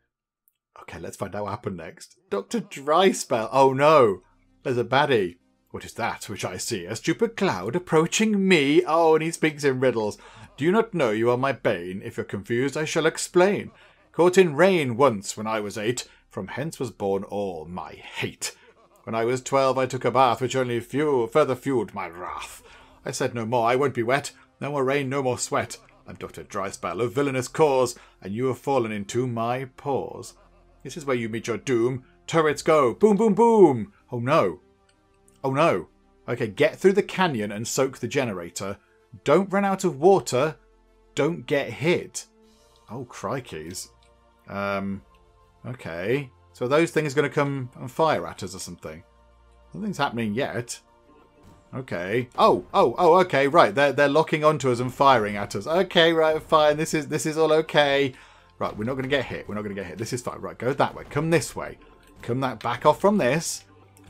Okay, let's find out what happened next. Doctor Dryspell. Oh no, there's a baddie. What is that which I see? A stupid cloud approaching me. Oh, and he speaks in riddles. Do you not know you are my bane? If you're confused, I shall explain. Caught in rain once when I was eight. From hence was born all my hate. When I was twelve, I took a bath which only few, further fueled my wrath. I said no more, I won't be wet. No more rain, no more sweat. I'm Doctor Dryspell of villainous cause, and you have fallen into my paws. This is where you meet your doom. Turrets go. Boom, boom, boom. Oh, no. Oh, no. Okay, get through the canyon and soak the generator. Don't run out of water. Don't get hit. Oh, crikeys. Um, okay. So are those things going to come and fire at us or something? Nothing's happening yet. Okay. Oh, oh, oh, okay, right. They're, they're locking onto us and firing at us. Okay, right, fine. This is, this is all okay. Right, we're not going to get hit. We're not going to get hit. This is fine. Right, go that way. Come this way. Come that back off from this.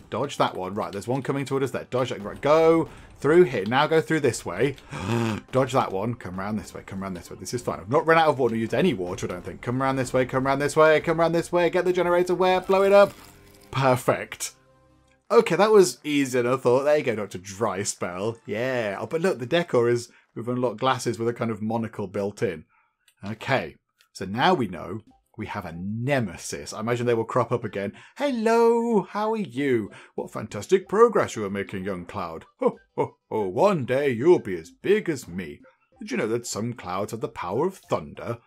Dodge that one. Right, there's one coming toward us there. Dodge that. Right, go Through here. Now go through this way. Dodge that one. Come around this way. Come around this way. This is fine. I've not run out of water. Used any water, I don't think. Come around this way. Come around this way. Come around this way. Get the generator. Where? Blow it up. Perfect. Okay, that was easier than I thought. There you go, Doctor Dryspell. Yeah. Oh, but look, the decor is... We've unlocked glasses with a kind of monocle built in. Okay. So now we know... We have a nemesis. I imagine they will crop up again. Hello, how are you? What fantastic progress you are making, young Cloud. Ho, ho, ho, one day you'll be as big as me. Did you know that some clouds have the power of thunder?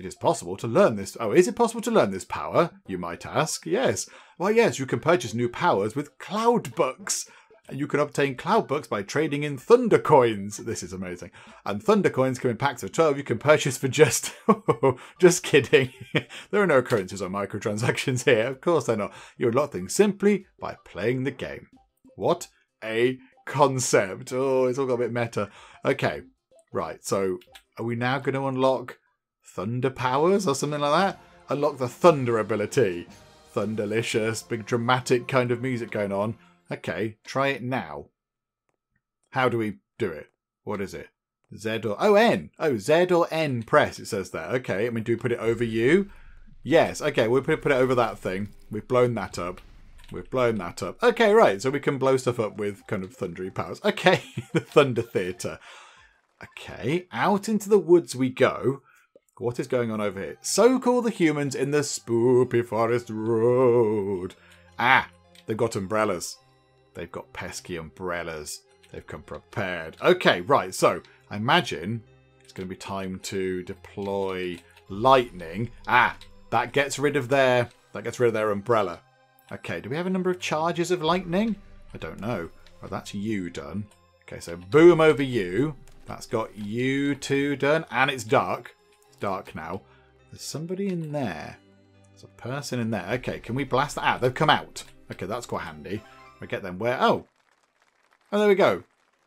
It is possible to learn this. Oh, is it possible to learn this power? You might ask. Yes. Well, yes, you can purchase new powers with cloud bucks. And you can obtain cloud bucks by trading in thunder coins. This is amazing. And thunder coins come in packs of twelve. You can purchase for just... just kidding. There are no currencies or microtransactions here. Of course they're not. You unlock things simply by playing the game. What a concept. Oh, it's all got a bit meta. Okay. Right. So are we now going to unlock thunder powers or something like that? Unlock the thunder ability. Thunderlicious. Big dramatic kind of music going on. Okay, try it now. How do we do it? What is it? Z or... Oh, N. Oh, Z or N press, it says there. Okay, I mean, do we put it over you? Yes, okay, we'll put it over that thing. We've blown that up. We've blown that up. Okay, right, so we can blow stuff up with kind of thundery powers. Okay, the Thunder Theatre. Okay, out into the woods we go. What is going on over here? Soak all the humans in the spooky forest road. Ah, they've got umbrellas. They've got pesky umbrellas. They've come prepared. Okay, right. So I imagine it's going to be time to deploy lightning. Ah, that gets rid of their that gets rid of their umbrella. Okay, do we have a number of charges of lightning? I don't know. Well, that's you done. Okay, so boom over you. That's got you two done. And it's dark. It's dark now. There's somebody in there. There's a person in there. Okay, can we blast that out? They've come out. Okay, that's quite handy. We get them where... Oh! Oh, there we go.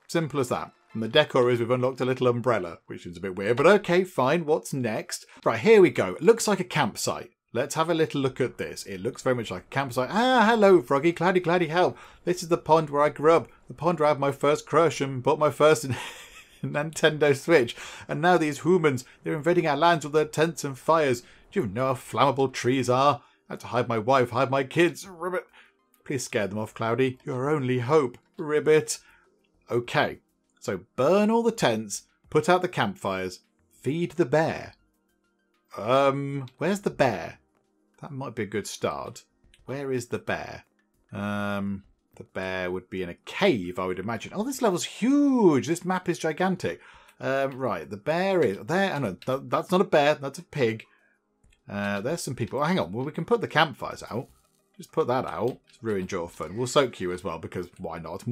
Simple as that. And the decor is we've unlocked a little umbrella, which is a bit weird, but okay, fine. What's next? Right, here we go. It looks like a campsite. Let's have a little look at this. It looks very much like a campsite. Ah, hello, Froggy. Cloudy, Cloudy, help. This is the pond where I grew up. The pond where I had my first crush and bought my first Nintendo Switch. And now these humans, they're invading our lands with their tents and fires. Do you know how flammable trees are? I have to hide my wife, hide my kids. Ribbit. Please scare them off, Cloudy. Your only hope, Ribbit. Okay, so burn all the tents, put out the campfires, feed the bear. Um, where's the bear? That might be a good start. Where is the bear? Um, the bear would be in a cave, I would imagine. Oh, this level's huge. This map is gigantic. Um, right, the bear is there. Oh, no, th that's not a bear. That's a pig. Uh, there's some people. Oh, hang on. Well, we can put the campfires out. Just put that out. It's ruined your fun. We'll soak you as well because why not?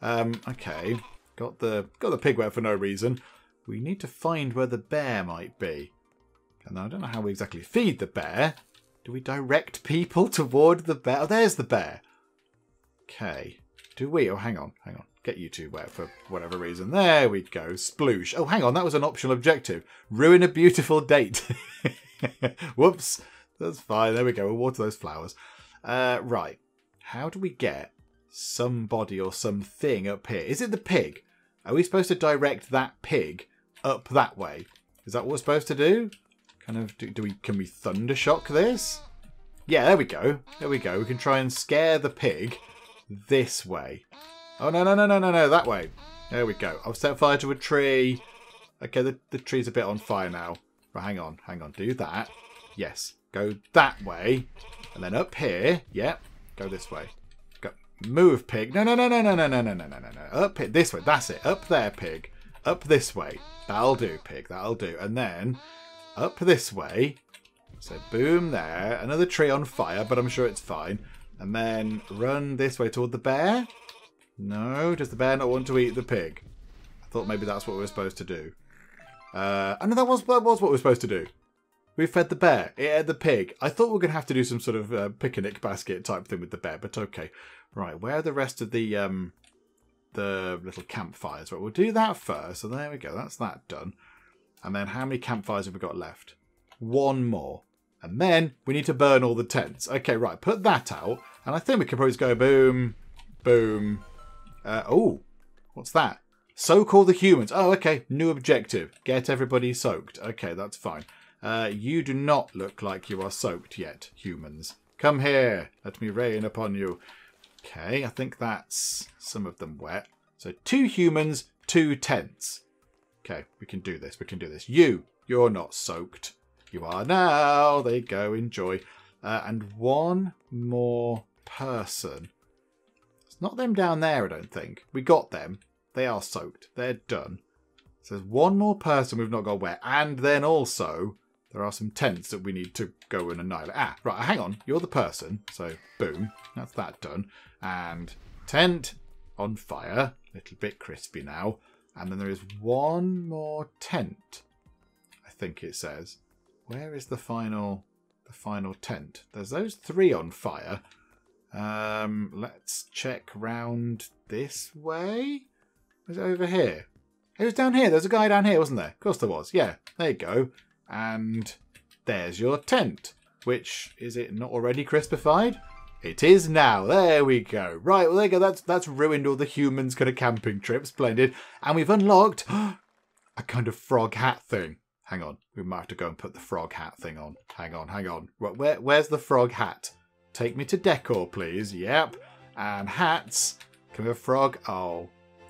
Um, okay. Got the got the pigware for no reason. We need to find where the bear might be. And I don't know how we exactly feed the bear. Do we direct people toward the bear? Oh, there's the bear. Okay. Do we? Oh, hang on. Hang on. Get you two wet for whatever reason. There we go. Sploosh. Oh, hang on. That was an optional objective. Ruin a beautiful date. Whoops. That's fine. There we go. We'll water those flowers. Uh, right. How do we get somebody or something up here? Is it the pig? Are we supposed to direct that pig up that way? Is that what we're supposed to do? Kind of. Do, do we? Can we thunder shock this? Yeah. There we go. There we go. We can try and scare the pig this way. Oh no no no no no no! That way. There we go. I've set fire to a tree. Okay. The the tree's a bit on fire now. But hang on. Hang on. Do that. Yes. Go that way, and then up here. Yep. Go this way. Go. Move, pig. No, no, no, no, no, no, no, no, no, no, no. Up here. This way. That's it. Up there, pig. Up this way. That'll do, pig. That'll do. And then up this way. So boom there. Another tree on fire, but I'm sure it's fine. And then run this way toward the bear. No. Does the bear not want to eat the pig? I thought maybe that's what we were supposed to do. Uh, oh, no, that was, that was what we were supposed to do. We fed the bear. It ate the pig. I thought we were going to have to do some sort of uh, picnic basket type thing with the bear, but okay. Right, where are the rest of the um, the little campfires? Right, we'll do that first. So there we go. That's that done. And then how many campfires have we got left? One more. And then we need to burn all the tents. Okay, right. Put that out. And I think we could probably just go boom, boom. Uh, oh, What's that? Soak all the humans. Oh, okay. New objective. Get everybody soaked. Okay, that's fine. Uh, you do not look like you are soaked yet, humans. Come here. Let me rain upon you. Okay, I think that's some of them wet. So two humans, two tents. Okay, we can do this. We can do this. You, you're not soaked. You are now. There you go. Enjoy. Uh, and one more person. It's not them down there, I don't think. We got them. They are soaked. They're done. So there's one more person we've not got wet. And then also, there are some tents that we need to go and annihilate. Ah, right. Hang on. You're the person. So, boom. That's that done. And tent on fire. A little bit crispy now. And then there is one more tent, I think it says. Where is the final the final tent? There's those three on fire. Um, let's check round this way. Was it over here? It was down here. There's a guy down here, wasn't there? Of course there was. Yeah, there you go. And there's your tent, which, is it not already crispified? It is now. There we go. Right, well, there you go. That's, that's ruined all the humans' kind of camping trip. Splendid. And we've unlocked a kind of frog hat thing. Hang on. We might have to go and put the frog hat thing on. Hang on, hang on. Where, where's the frog hat? Take me to decor, please. Yep. And hats. Can we have a frog? Oh,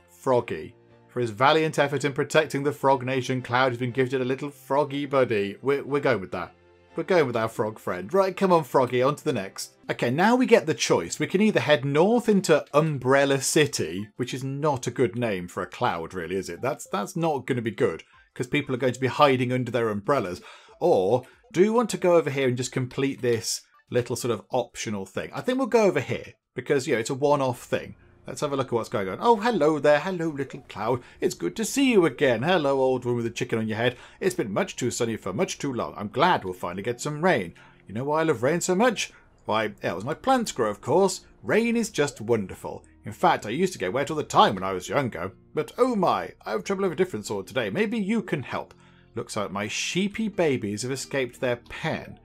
Froggy. For his valiant effort in protecting the frog nation, Cloud has been gifted a little froggy buddy. We're, we're going with that. We're going with our frog friend. Right, come on, Froggy, on to the next. Okay, now we get the choice. We can either head north into Umbrella City, which is not a good name for a cloud, really, is it? That's, that's not going to be good, because people are going to be hiding under their umbrellas. Or do you want to go over here and just complete this little sort of optional thing? I think we'll go over here, because, you know, it's a one-off thing. Let's have a look at what's going on. Oh, hello there. Hello, little cloud. It's good to see you again. Hello, old woman with a chicken on your head. It's been much too sunny for much too long. I'm glad we'll finally get some rain. You know why I love rain so much? Why, it was my plants grow, of course. Rain is just wonderful. In fact, I used to get wet all the time when I was younger. But oh my, I have trouble of a different sort today. Maybe you can help. Looks like my sheepy babies have escaped their pen.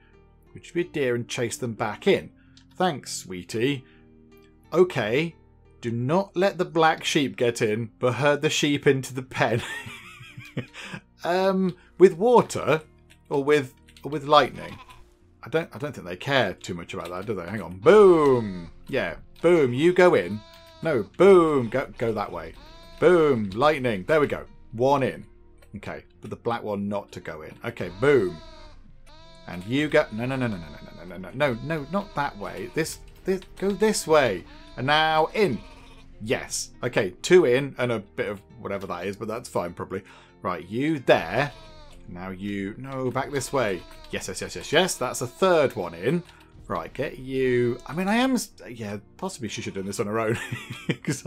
Would you be a dear and chase them back in? Thanks, sweetie. Okay. Do not let the black sheep get in, but herd the sheep into the pen. um, with water or with or with lightning. I don't I don't think they care too much about that, do they? Hang on. Boom. Yeah. Boom. You go in. No. Boom. Go go that way. Boom. Lightning. There we go. One in. Okay. But the black one not to go in. Okay. Boom. And you go. No. No. No. No. No. No. No. No. No. No. Not that way. This. This. Go this way. And now in. Yes. Okay, two in and a bit of whatever that is, but that's fine probably. Right, you there. Now you... No, back this way. Yes, yes, yes, yes, yes. That's a third one in. Right, get you... I mean, I am... Yeah, possibly she should have done this on her own. Because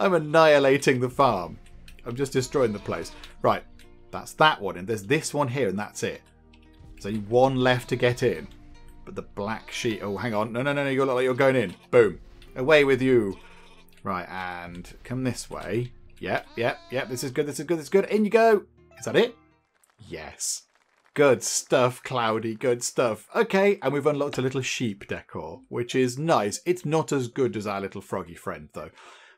I'm annihilating the farm. I'm just destroying the place. Right, that's that one in. There's this one here and that's it. There's only one left to get in. But the black sheep... Oh, hang on. No, no, no, no. You look like you're going in. Boom. Away with you. Right, and come this way. Yep, yep, yep. This is good, this is good, this is good. In you go. Is that it? Yes. Good stuff, Cloudy. Good stuff. Okay, and we've unlocked a little sheep decor, which is nice. It's not as good as our little froggy friend, though.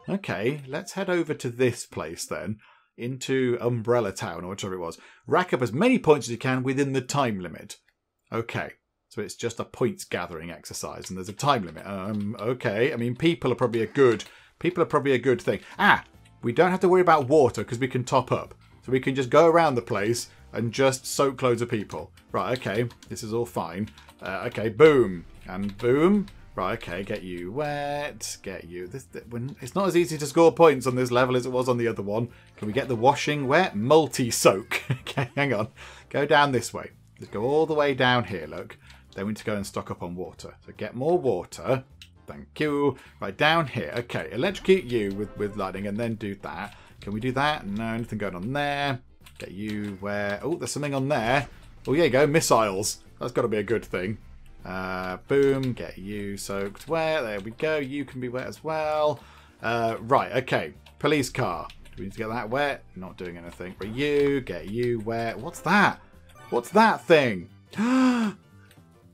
Okay, let's head over to this place, then. Into Umbrella Town, or whatever it was. Rack up as many points as you can within the time limit. Okay. So it's just a points gathering exercise and there's a time limit. Um, okay. I mean, people are probably a good, people are probably a good thing. Ah, we don't have to worry about water because we can top up. So we can just go around the place and just soak loads of people. Right. Okay. This is all fine. Uh, okay. Boom and boom. Right. Okay. Get you wet. Get you this, this when, it's not as easy to score points on this level as it was on the other one. Can we get the washing wet? Multi soak. Okay. Hang on. Go down this way. Let's go all the way down here. Look. Then we need to go and stock up on water. So get more water. Thank you. Right, down here. Okay, electrocute you with, with lightning and then do that. Can we do that? No, anything going on there. Get you where... Oh, there's something on there. Oh, yeah, you go. Missiles. That's got to be a good thing. Uh, boom. Get you soaked wet. There we go. You can be wet as well. Uh, right, okay. Police car. Do we need to get that wet? Not doing anything. But you, get you wet. What's that? What's that thing?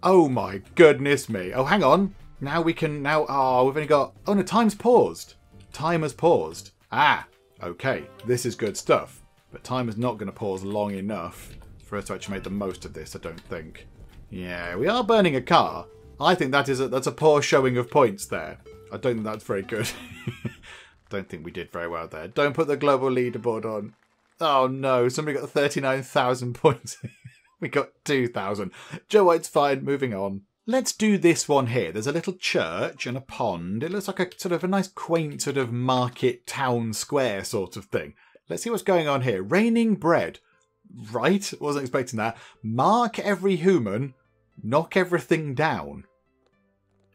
Oh my goodness me. Oh, hang on. Now we can, now, oh, we've only got, oh no, time's paused. Time has paused. Ah, Okay, this is good stuff, but time is not going to pause long enough for us to actually make the most of this, I don't think. Yeah, we are burning a car. I think that is a, that's a poor showing of points there. I don't think that's very good. Don't think we did very well there. Don't put the global leaderboard on. Oh no, somebody got thirty-nine thousand points. We got two thousand. Joe White's fine, moving on. Let's do this one here. There's a little church and a pond. It looks like a sort of a nice quaint sort of market town square sort of thing. Let's see what's going on here. Raining bread. Right? Wasn't expecting that. Mark every human. Knock everything down.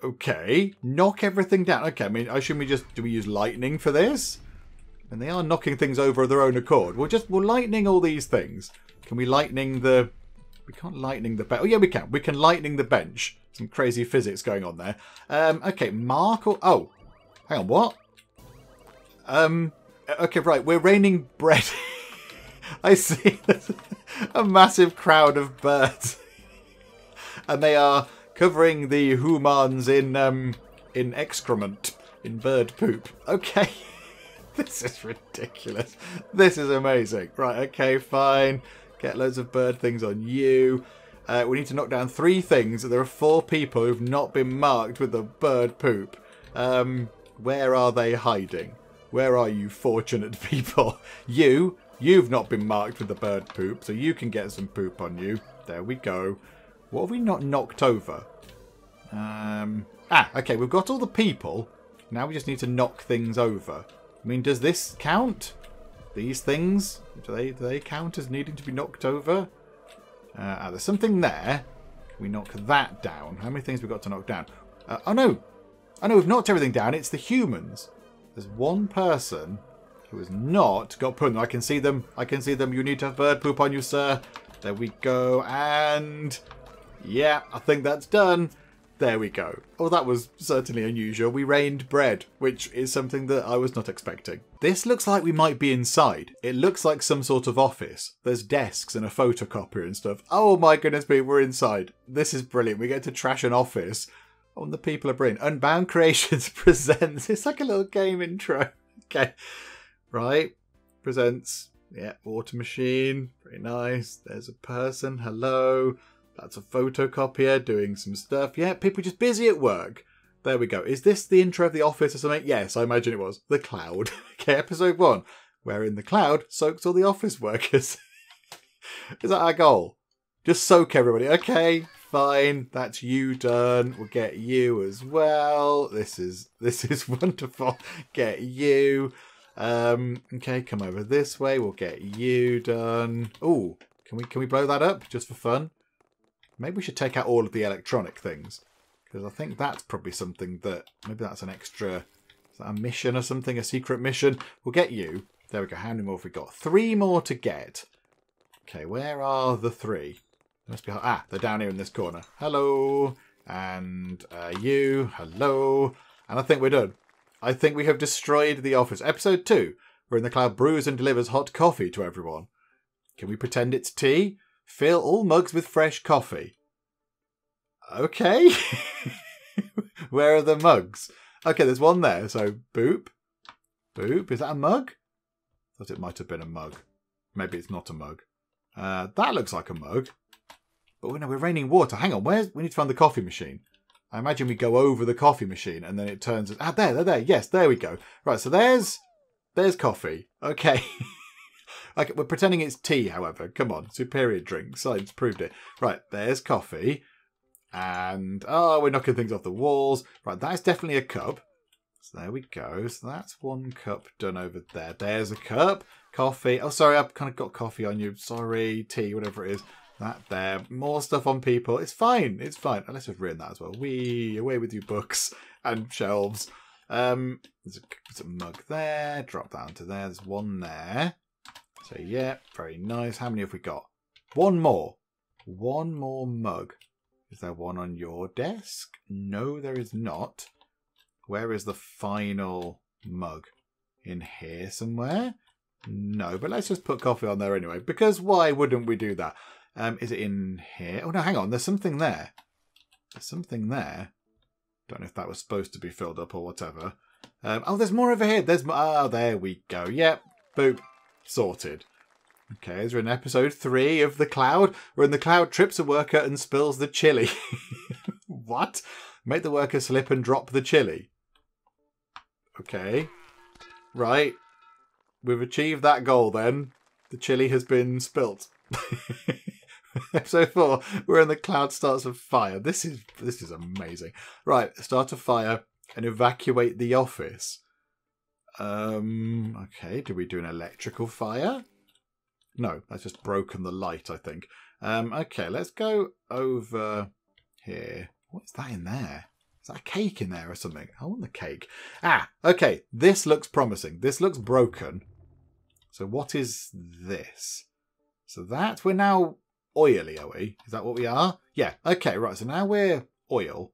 Okay. Knock everything down. Okay, I mean, shouldn't we just... Do we use lightning for this? And they are knocking things over of their own accord. We'll just... We'll lightning all these things. Can we lightning the... We can't lightning the bench. Oh, yeah, we can. We can lightning the bench. Some crazy physics going on there. Um, okay, Mark or... Oh. Hang on, what? Um... Okay, right. We're raining bread. I see a massive crowd of birds. And they are covering the humans in um in excrement, in bird poop. Okay. This is ridiculous. This is amazing. Right, okay, fine. Get loads of bird things on you. Uh, we need to knock down three things. There are four people who've not been marked with the bird poop. Um, where are they hiding? Where are you, fortunate people? You, you've not been marked with the bird poop, so you can get some poop on you. There we go. What have we not knocked over? Um, ah, okay, we've got all the people. Now we just need to knock things over. I mean, does this count? These things, do they, do they count as needing to be knocked over? Uh, ah, there's something there. We knock that down. How many things have we got to knock down? Uh, oh, no. Oh, no, we've knocked everything down. It's the humans. There's one person who has not got put in. I can see them. I can see them. You need to have bird poop on you, sir. There we go. And yeah, I think that's done. There we go. Oh, that was certainly unusual. We rained bread, which is something that I was not expecting. This looks like we might be inside. It looks like some sort of office. There's desks and a photocopier and stuff. Oh my goodness me, we're inside. This is brilliant. We get to trash an office. Oh, and the people are brilliant. Unbound Creations presents. It's like a little game intro. Okay. Right. Presents. Yeah, water machine. Very nice. There's a person. Hello. That's a photocopier doing some stuff. Yeah, people just busy at work. There we go. Is this the intro of The Office or something? Yes, I imagine it was. The Cloud. Okay, episode one. Wherein the Cloud soaks all the office workers. Is that our goal? Just soak everybody. Okay, fine. That's you done. We'll get you as well. This is this is wonderful. Get you. Um, okay, come over this way. We'll get you done. Ooh, can we can we blow that up just for fun? Maybe we should take out all of the electronic things. Because I think that's probably something that... Maybe that's an extra... Is that a mission or something? A secret mission? We'll get you. There we go. How many more have we got? Three more to get. Okay, where are the three? There must be... Ah, they're down here in this corner. Hello. And uh, you. Hello. And I think we're done. I think we have destroyed the office. Episode two. Wherein the Cloud brews and delivers hot coffee to everyone. Can we pretend it's tea? Fill all mugs with fresh coffee. Okay. Where are the mugs? Okay, there's one there. So, boop. Boop. Is that a mug? I thought it might have been a mug. Maybe it's not a mug. Uh, that looks like a mug. But no, we're raining water. Hang on. Where's... We need to find the coffee machine. I imagine we go over the coffee machine and then it turns... Ah, there, there, there. Yes, there we go. Right, so there's... There's coffee. Okay. Okay, we're pretending it's tea, however. Come on, superior drink. Science proved it. Right, there's coffee. And, oh, we're knocking things off the walls. Right, that is definitely a cup. So there we go. So that's one cup done over there. There's a cup. Coffee. Oh, sorry, I've kind of got coffee on you. Sorry, tea, whatever it is. That there. More stuff on people. It's fine. It's fine. Unless we've written that as well. Wee, away with you books and shelves. Um, there's a, there's a mug there. Drop that onto there. There's one there. So, yeah, very nice. How many have we got? One more. One more mug. Is there one on your desk? No, there is not. Where is the final mug? In here somewhere? No, but let's just put coffee on there anyway, because why wouldn't we do that? Um, is it in here? Oh, no, hang on. There's something there. There's something there. Don't know if that was supposed to be filled up or whatever. Um, oh, there's more over here. There's... Oh, there we go. Yep. Yeah. Boop. Sorted. Okay, so we're in episode three of The Cloud, when the cloud trips a worker and spills the chili. What? Make the worker slip and drop the chili. Okay. Right. We've achieved that goal then. The chili has been spilt. Episode four, we're in The Cloud starts a fire. This is this is amazing. Right, start a fire and evacuate the office. Um, okay, do we do an electrical fire? No, that's just broken the light, I think. Um, okay, let's go over here. What's that in there? Is that a cake in there or something? I want the cake. Ah, okay, this looks promising. This looks broken. So what is this? So that, we're now oily, are we? Is that what we are? Yeah, okay, right, so now we're oil.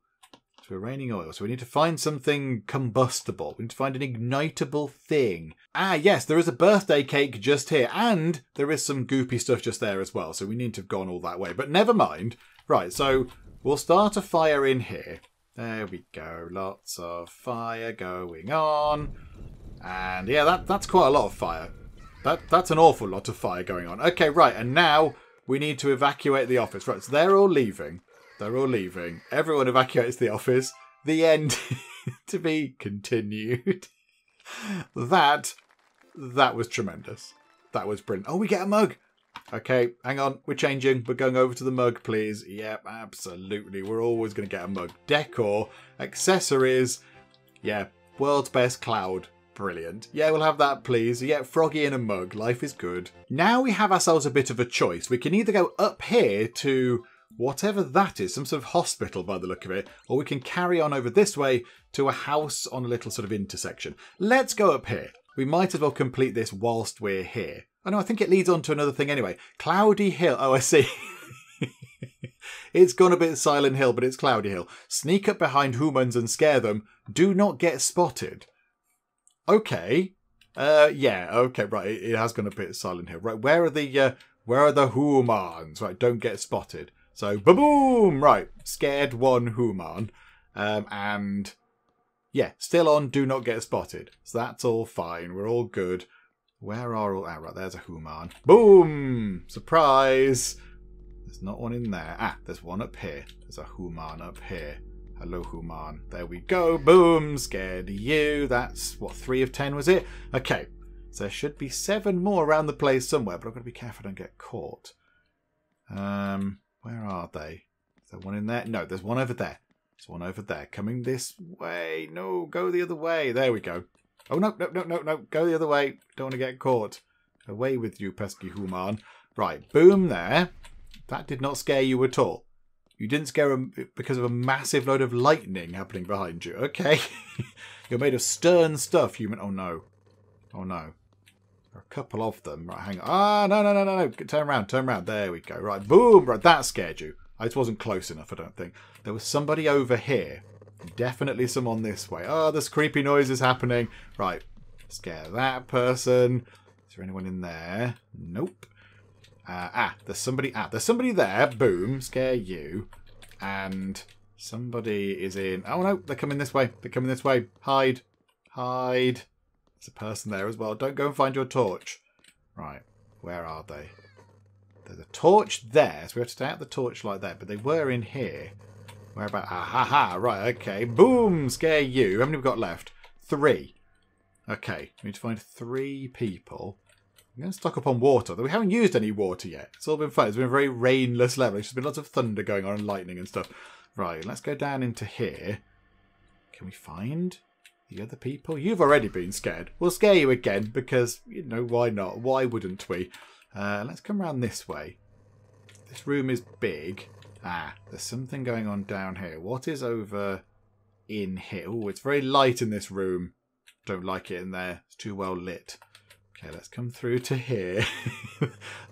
So we're raining oil, so we need to find something combustible. We need to find an ignitable thing. Ah, yes, there is a birthday cake just here, and there is some goopy stuff just there as well, so we need to have gone all that way, but never mind. Right, so we'll start a fire in here. There we go, lots of fire going on. And yeah, that, that's quite a lot of fire. That, that's an awful lot of fire going on. Okay, right, and now we need to evacuate the office. Right, so they're all leaving. They're all leaving. Everyone evacuates the office. The end to be continued. That, that was tremendous. That was brilliant. Oh, we get a mug. Okay, hang on. We're changing. We're going over to the mug, please. Yep, absolutely. We're always going to get a mug. Decor, accessories. Yeah, world's best cloud. Brilliant. Yeah, we'll have that, please. Yeah, Froggy in a mug. Life is good. Now we have ourselves a bit of a choice. We can either go up here to whatever that is, some sort of hospital by the look of it, or we can carry on over this way to a house on a little sort of intersection. Let's go up here. We might as well complete this whilst we're here. Oh no, I think it leads on to another thing anyway. Cloudy Hill. Oh, I see. It's gone a bit Silent Hill, but it's Cloudy Hill. Sneak up behind humans and scare them. Do not get spotted. Okay. Uh, yeah, okay, right. It, it has gone a bit Silent Hill. Right, where are the, uh, where are the humans? Right, don't get spotted. So, ba-boom! Right, scared one human. Um, and, yeah, still on, do not get spotted. So that's all fine, we're all good. Where are all... Ah, right, there's a human. Boom! Surprise! There's not one in there. Ah, there's one up here. There's a human up here. Hello, human. There we go. Boom! Scared you. That's, what, three of ten, was it? Okay, so there should be seven more around the place somewhere, but I've got to be careful I don't get caught. Um... Where are they? Is there one in there? No, there's one over there. There's one over there. Coming this way. No, go the other way. There we go. Oh, no, no, no, no, no. Go the other way. Don't want to get caught. Away with you, pesky human. Right, boom there. That did not scare you at all. You didn't scare him because of a massive load of lightning happening behind you. Okay. You're made of stern stuff, human. Oh, no. Oh, no. A couple of them. Right, hang on. Ah, no, no, no, no, no. Turn around, turn around. There we go. Right, boom. Right, that scared you. I just wasn't close enough, I don't think. There was somebody over here. Definitely someone this way. Oh, this creepy noise is happening. Right, scare that person. Is there anyone in there? Nope. Uh, ah, there's somebody. Ah, there's somebody there. Boom. Scare you. And somebody is in. Oh, no, they're coming this way. They're coming this way. Hide. Hide. There's a person there as well. Don't go and find your torch. Right, where are they? There's a torch there, so we have to stay out the torch like that, but they were in here. Where about? Ah, ha, ha. Right, okay. Boom! Scare you. How many have we got left? Three. Okay, we need to find three people. I'm going to stock up on water, though we haven't used any water yet. It's all been fun. It's been a very rainless level. There's been lots of thunder going on and lightning and stuff. Right, let's go down into here. Can we find the other people? You've already been scared. We'll scare you again because, you know, why not? Why wouldn't we? Uh, let's come around this way. This room is big. Ah, there's something going on down here. What is over in here? Oh, it's very light in this room. Don't like it in there. It's too well lit. Okay, let's come through to here.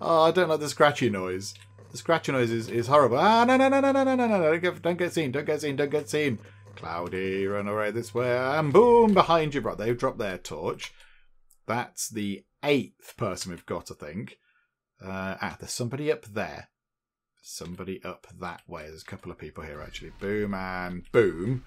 Oh, I don't like the scratchy noise. The scratchy noise is, is horrible. Ah, no, no, no, no, no, no, no, no. Don't get, don't get seen. Don't get seen. Don't get seen. Cloudy, run away this way, and boom, behind you. Right, they've dropped their torch. That's the eighth person we've got, I think. Uh, ah, there's somebody up there. Somebody up that way. There's a couple of people here, actually. Boom and boom.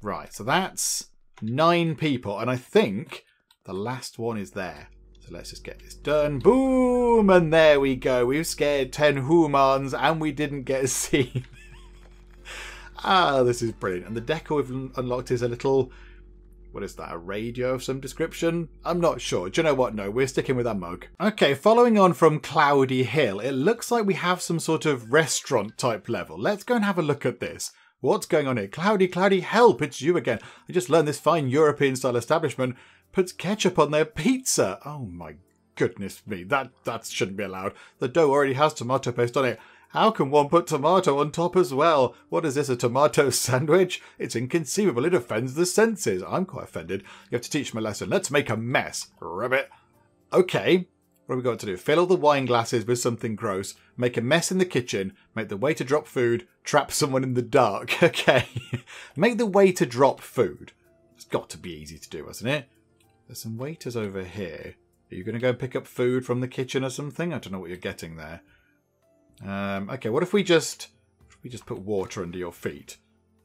Right, so that's nine people, and I think the last one is there. So let's just get this done. Boom! And there we go. We've scared ten humans and we didn't get seen. Ah, this is brilliant. And the deco we've unlocked is a little... What is that, a radio of some description? I'm not sure. Do you know what? No, we're sticking with our mug. Okay, following on from Cloudy Hill, it looks like we have some sort of restaurant type level. Let's go and have a look at this. What's going on here? Cloudy, Cloudy, help, it's you again. I just learned this fine European style establishment puts ketchup on their pizza. Oh my goodness me, that, that shouldn't be allowed. The dough already has tomato paste on it. How can one put tomato on top as well? What is this, a tomato sandwich? It's inconceivable. It offends the senses. I'm quite offended. You have to teach me a lesson. Let's make a mess. Ribbit. Okay. What have we got to do? Fill all the wine glasses with something gross. Make a mess in the kitchen. Make the waiter drop food. Trap someone in the dark. Okay. Make the waiter drop food. It's got to be easy to do, hasn't it? There's some waiters over here. Are you going to go and pick up food from the kitchen or something? I don't know what you're getting there. Um, okay, what if we just what if we just put water under your feet?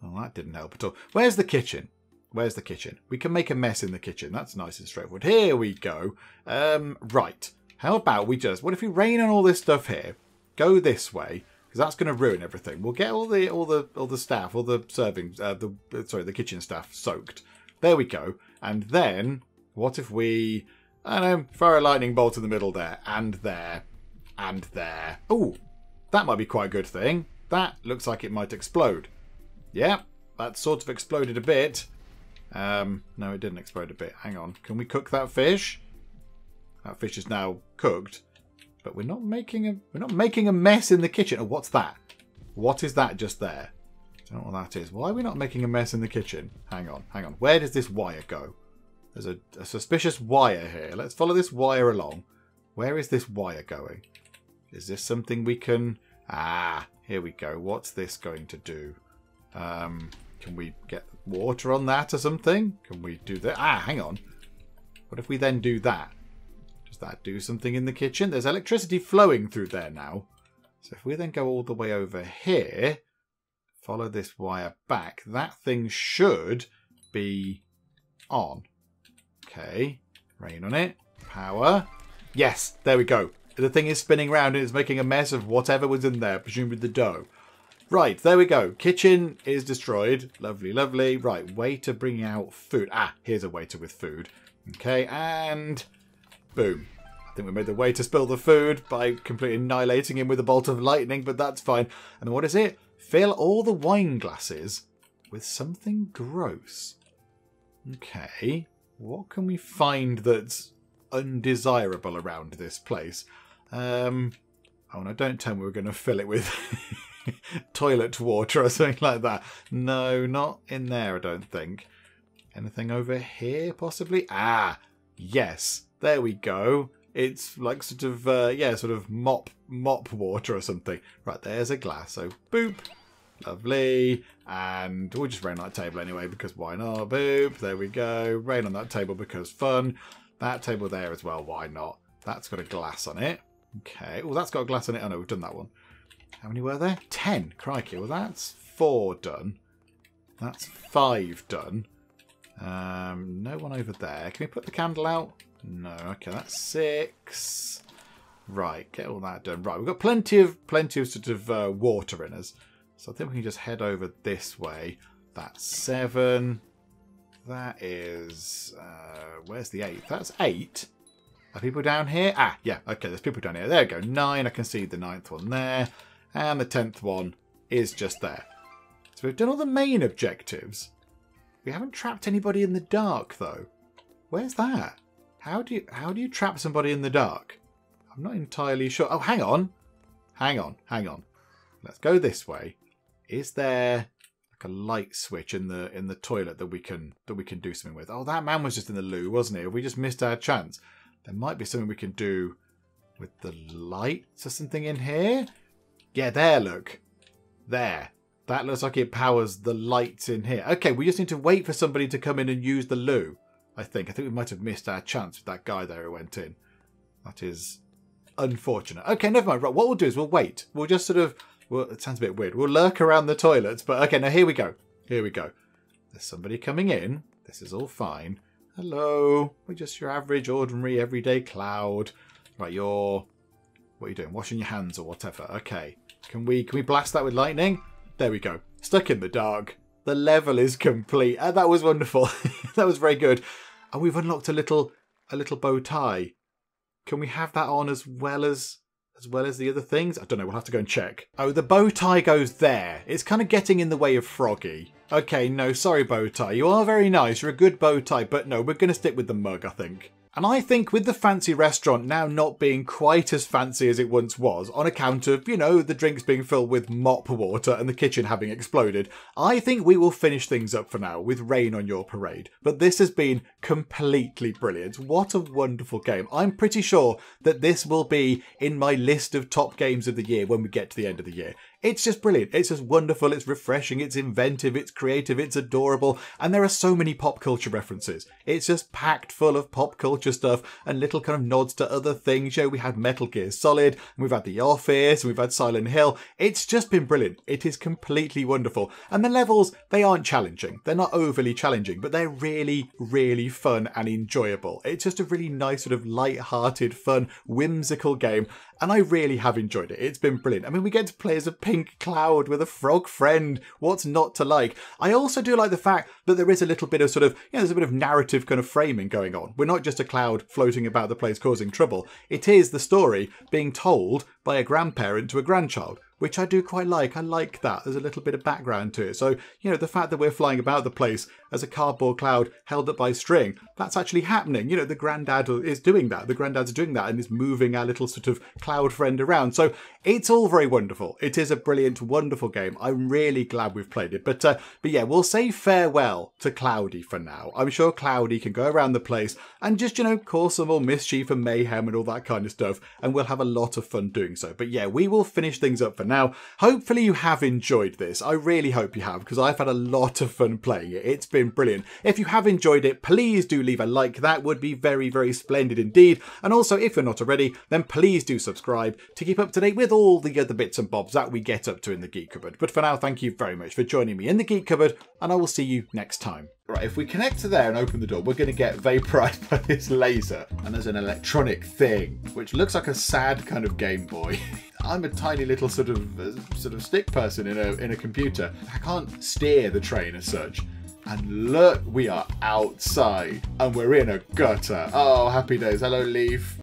Oh, that didn't help at all. Where's the kitchen? Where's the kitchen? We can make a mess in the kitchen. That's nice and straightforward. Here we go. Um, right. How about we just... What if we rain on all this stuff here? Go this way, because that's going to ruin everything. We'll get all the all the all the staff, all the serving, uh, the sorry, the kitchen staff soaked. There we go. And then what if we? I don't know. Fire a lightning bolt in the middle there, and there, and there. Oh. That might be quite a good thing. That looks like it might explode. Yeah, that sort of exploded a bit. Um, no, it didn't explode a bit. Hang on. Can we cook that fish? That fish is now cooked. But we're not making a we're not making a mess in the kitchen. Oh, what's that? What is that just there? I don't know what that is. Why are we not making a mess in the kitchen? Hang on, hang on. Where does this wire go? There's a, a suspicious wire here. Let's follow this wire along. Where is this wire going? Is this something we can... Ah, here we go. What's this going to do? Um, can we get water on that or something? Can we do that? Ah, hang on. What if we then do that? Does that do something in the kitchen? There's electricity flowing through there now. So if we then go all the way over here, follow this wire back, that thing should be on. Okay. Rain on it. Power. Yes, there we go. The thing is spinning around and it's making a mess of whatever was in there, presumably the dough. Right, there we go. Kitchen is destroyed. Lovely, lovely. Right, waiter bringing out food. Ah, here's a waiter with food. Okay, and boom. I think we made the waiter spill the food by completely annihilating him with a bolt of lightning, but that's fine. And what is it? Fill all the wine glasses with something gross. Okay, what can we find that's undesirable around this place? Um, oh no, don't tell me we're going to fill it with toilet water or something like that. No, not in there, I don't think. Anything over here, possibly? Ah, yes. There we go. It's like sort of, uh, yeah, sort of mop, mop water or something. Right, there's a glass. So, boop. Lovely. And we'll just rain on that table anyway, because why not? Boop. There we go. Rain on that table because fun. That table there as well. Why not? That's got a glass on it. Okay. Oh, that's got a glass on it. Oh, no, we've done that one. How many were there? Ten. Crikey. Well, that's four done. That's five done. Um, no one over there. Can we put the candle out? No. Okay, that's six. Right. Get all that done. Right. We've got plenty of plenty of sort of uh, water in us. So I think we can just head over this way. That's seven. That is... Uh, where's the eight? That's eight. Are people down here? Ah, yeah. Okay, there's people down here. There we go. Nine. I can see the ninth one there. And the tenth one is just there. So we've done all the main objectives. We haven't trapped anybody in the dark, though. Where's that? How do you, how do you trap somebody in the dark? I'm not entirely sure. Oh, hang on. Hang on. Hang on. Let's go this way. Is there... a light switch in the in the toilet that we can that we can do something with? Oh, that man was just in the loo, wasn't he? We just missed our chance. There might be something we can do with the lights or something in here. Yeah, there, look. There. That looks like it powers the lights in here. Okay, we just need to wait for somebody to come in and use the loo, I think. I think we might have missed our chance with that guy there who went in. That is unfortunate. Okay, never mind. Right, what we'll do is we'll wait. We'll just sort of... Well, it sounds a bit weird. We'll lurk around the toilets, but okay, now here we go. Here we go. There's somebody coming in. This is all fine. Hello. We're just your average, ordinary, everyday Cloud. Right, you're... What are you doing? Washing your hands or whatever. Okay. Can we can we blast that with lightning? There we go. Stuck in the dark. The level is complete. And that was wonderful. That was very good. And we've unlocked a little a little bow tie. Can we have that on as well as as well as the other things? I don't know. We'll have to go and check. Oh, the bow tie goes there. It's kind of getting in the way of Froggy. Okay, no, sorry, bow tie. You are very nice. You're a good bow tie, but no, we're going to stick with the mug, I think. And I think with the fancy restaurant now not being quite as fancy as it once was, on account of, you know, the drinks being filled with mop water and the kitchen having exploded, I think we will finish things up for now with Rain on Your Parade. But this has been completely brilliant. What a wonderful game. I'm pretty sure that this will be in my list of top games of the year when we get to the end of the year. It's just brilliant. It's just wonderful. It's refreshing. It's inventive. It's creative. It's adorable. And there are so many pop culture references. It's just packed full of pop culture stuff and little kind of nods to other things. You know, we had Metal Gear Solid, and we've had The Office, and we've had Silent Hill. It's just been brilliant. It is completely wonderful. And the levels, they aren't challenging. They're not overly challenging, but they're really, really fun and enjoyable. It's just a really nice sort of light-hearted, fun, whimsical game. And I really have enjoyed it. It's been brilliant. I mean, we get to play as a pink cloud with a frog friend. What's not to like? I also do like the fact that there is a little bit of sort of, you know, there's a bit of narrative kind of framing going on. We're not just a cloud floating about the place causing trouble. It is the story being told by a grandparent to a grandchild, which I do quite like. I like that. There's a little bit of background to it. So, you know, the fact that we're flying about the place as a cardboard cloud held up by string, that's actually happening. You know, the granddad is doing that. The granddad's doing that and is moving our little sort of cloud friend around. So it's all very wonderful. It is a brilliant, wonderful game. I'm really glad we've played it. But, uh, but yeah, we'll say farewell to Cloudy for now. I'm sure Cloudy can go around the place and just, you know, cause some more mischief and mayhem and all that kind of stuff. And we'll have a lot of fun doing so. But yeah, we will finish things up for now. Hopefully you have enjoyed this. I really hope you have, because I've had a lot of fun playing it. It's been brilliant. If you have enjoyed it, please do leave a like. That would be very, very splendid indeed. And also, if you're not already, then please do subscribe to keep up to date with all the other bits and bobs that we get up to in the Geek Cupboard. But for now, thank you very much for joining me in the Geek Cupboard, and I will see you next time. Right, if we connect to there and open the door, we're going to get vaporized by this laser. And there's an electronic thing, which looks like a sad kind of Game Boy. I'm a tiny little sort of uh, sort of stick person in a, in a computer. I can't steer the train as such. And look, we are outside and we're in a gutter. Oh, happy days. Hello, Leaf.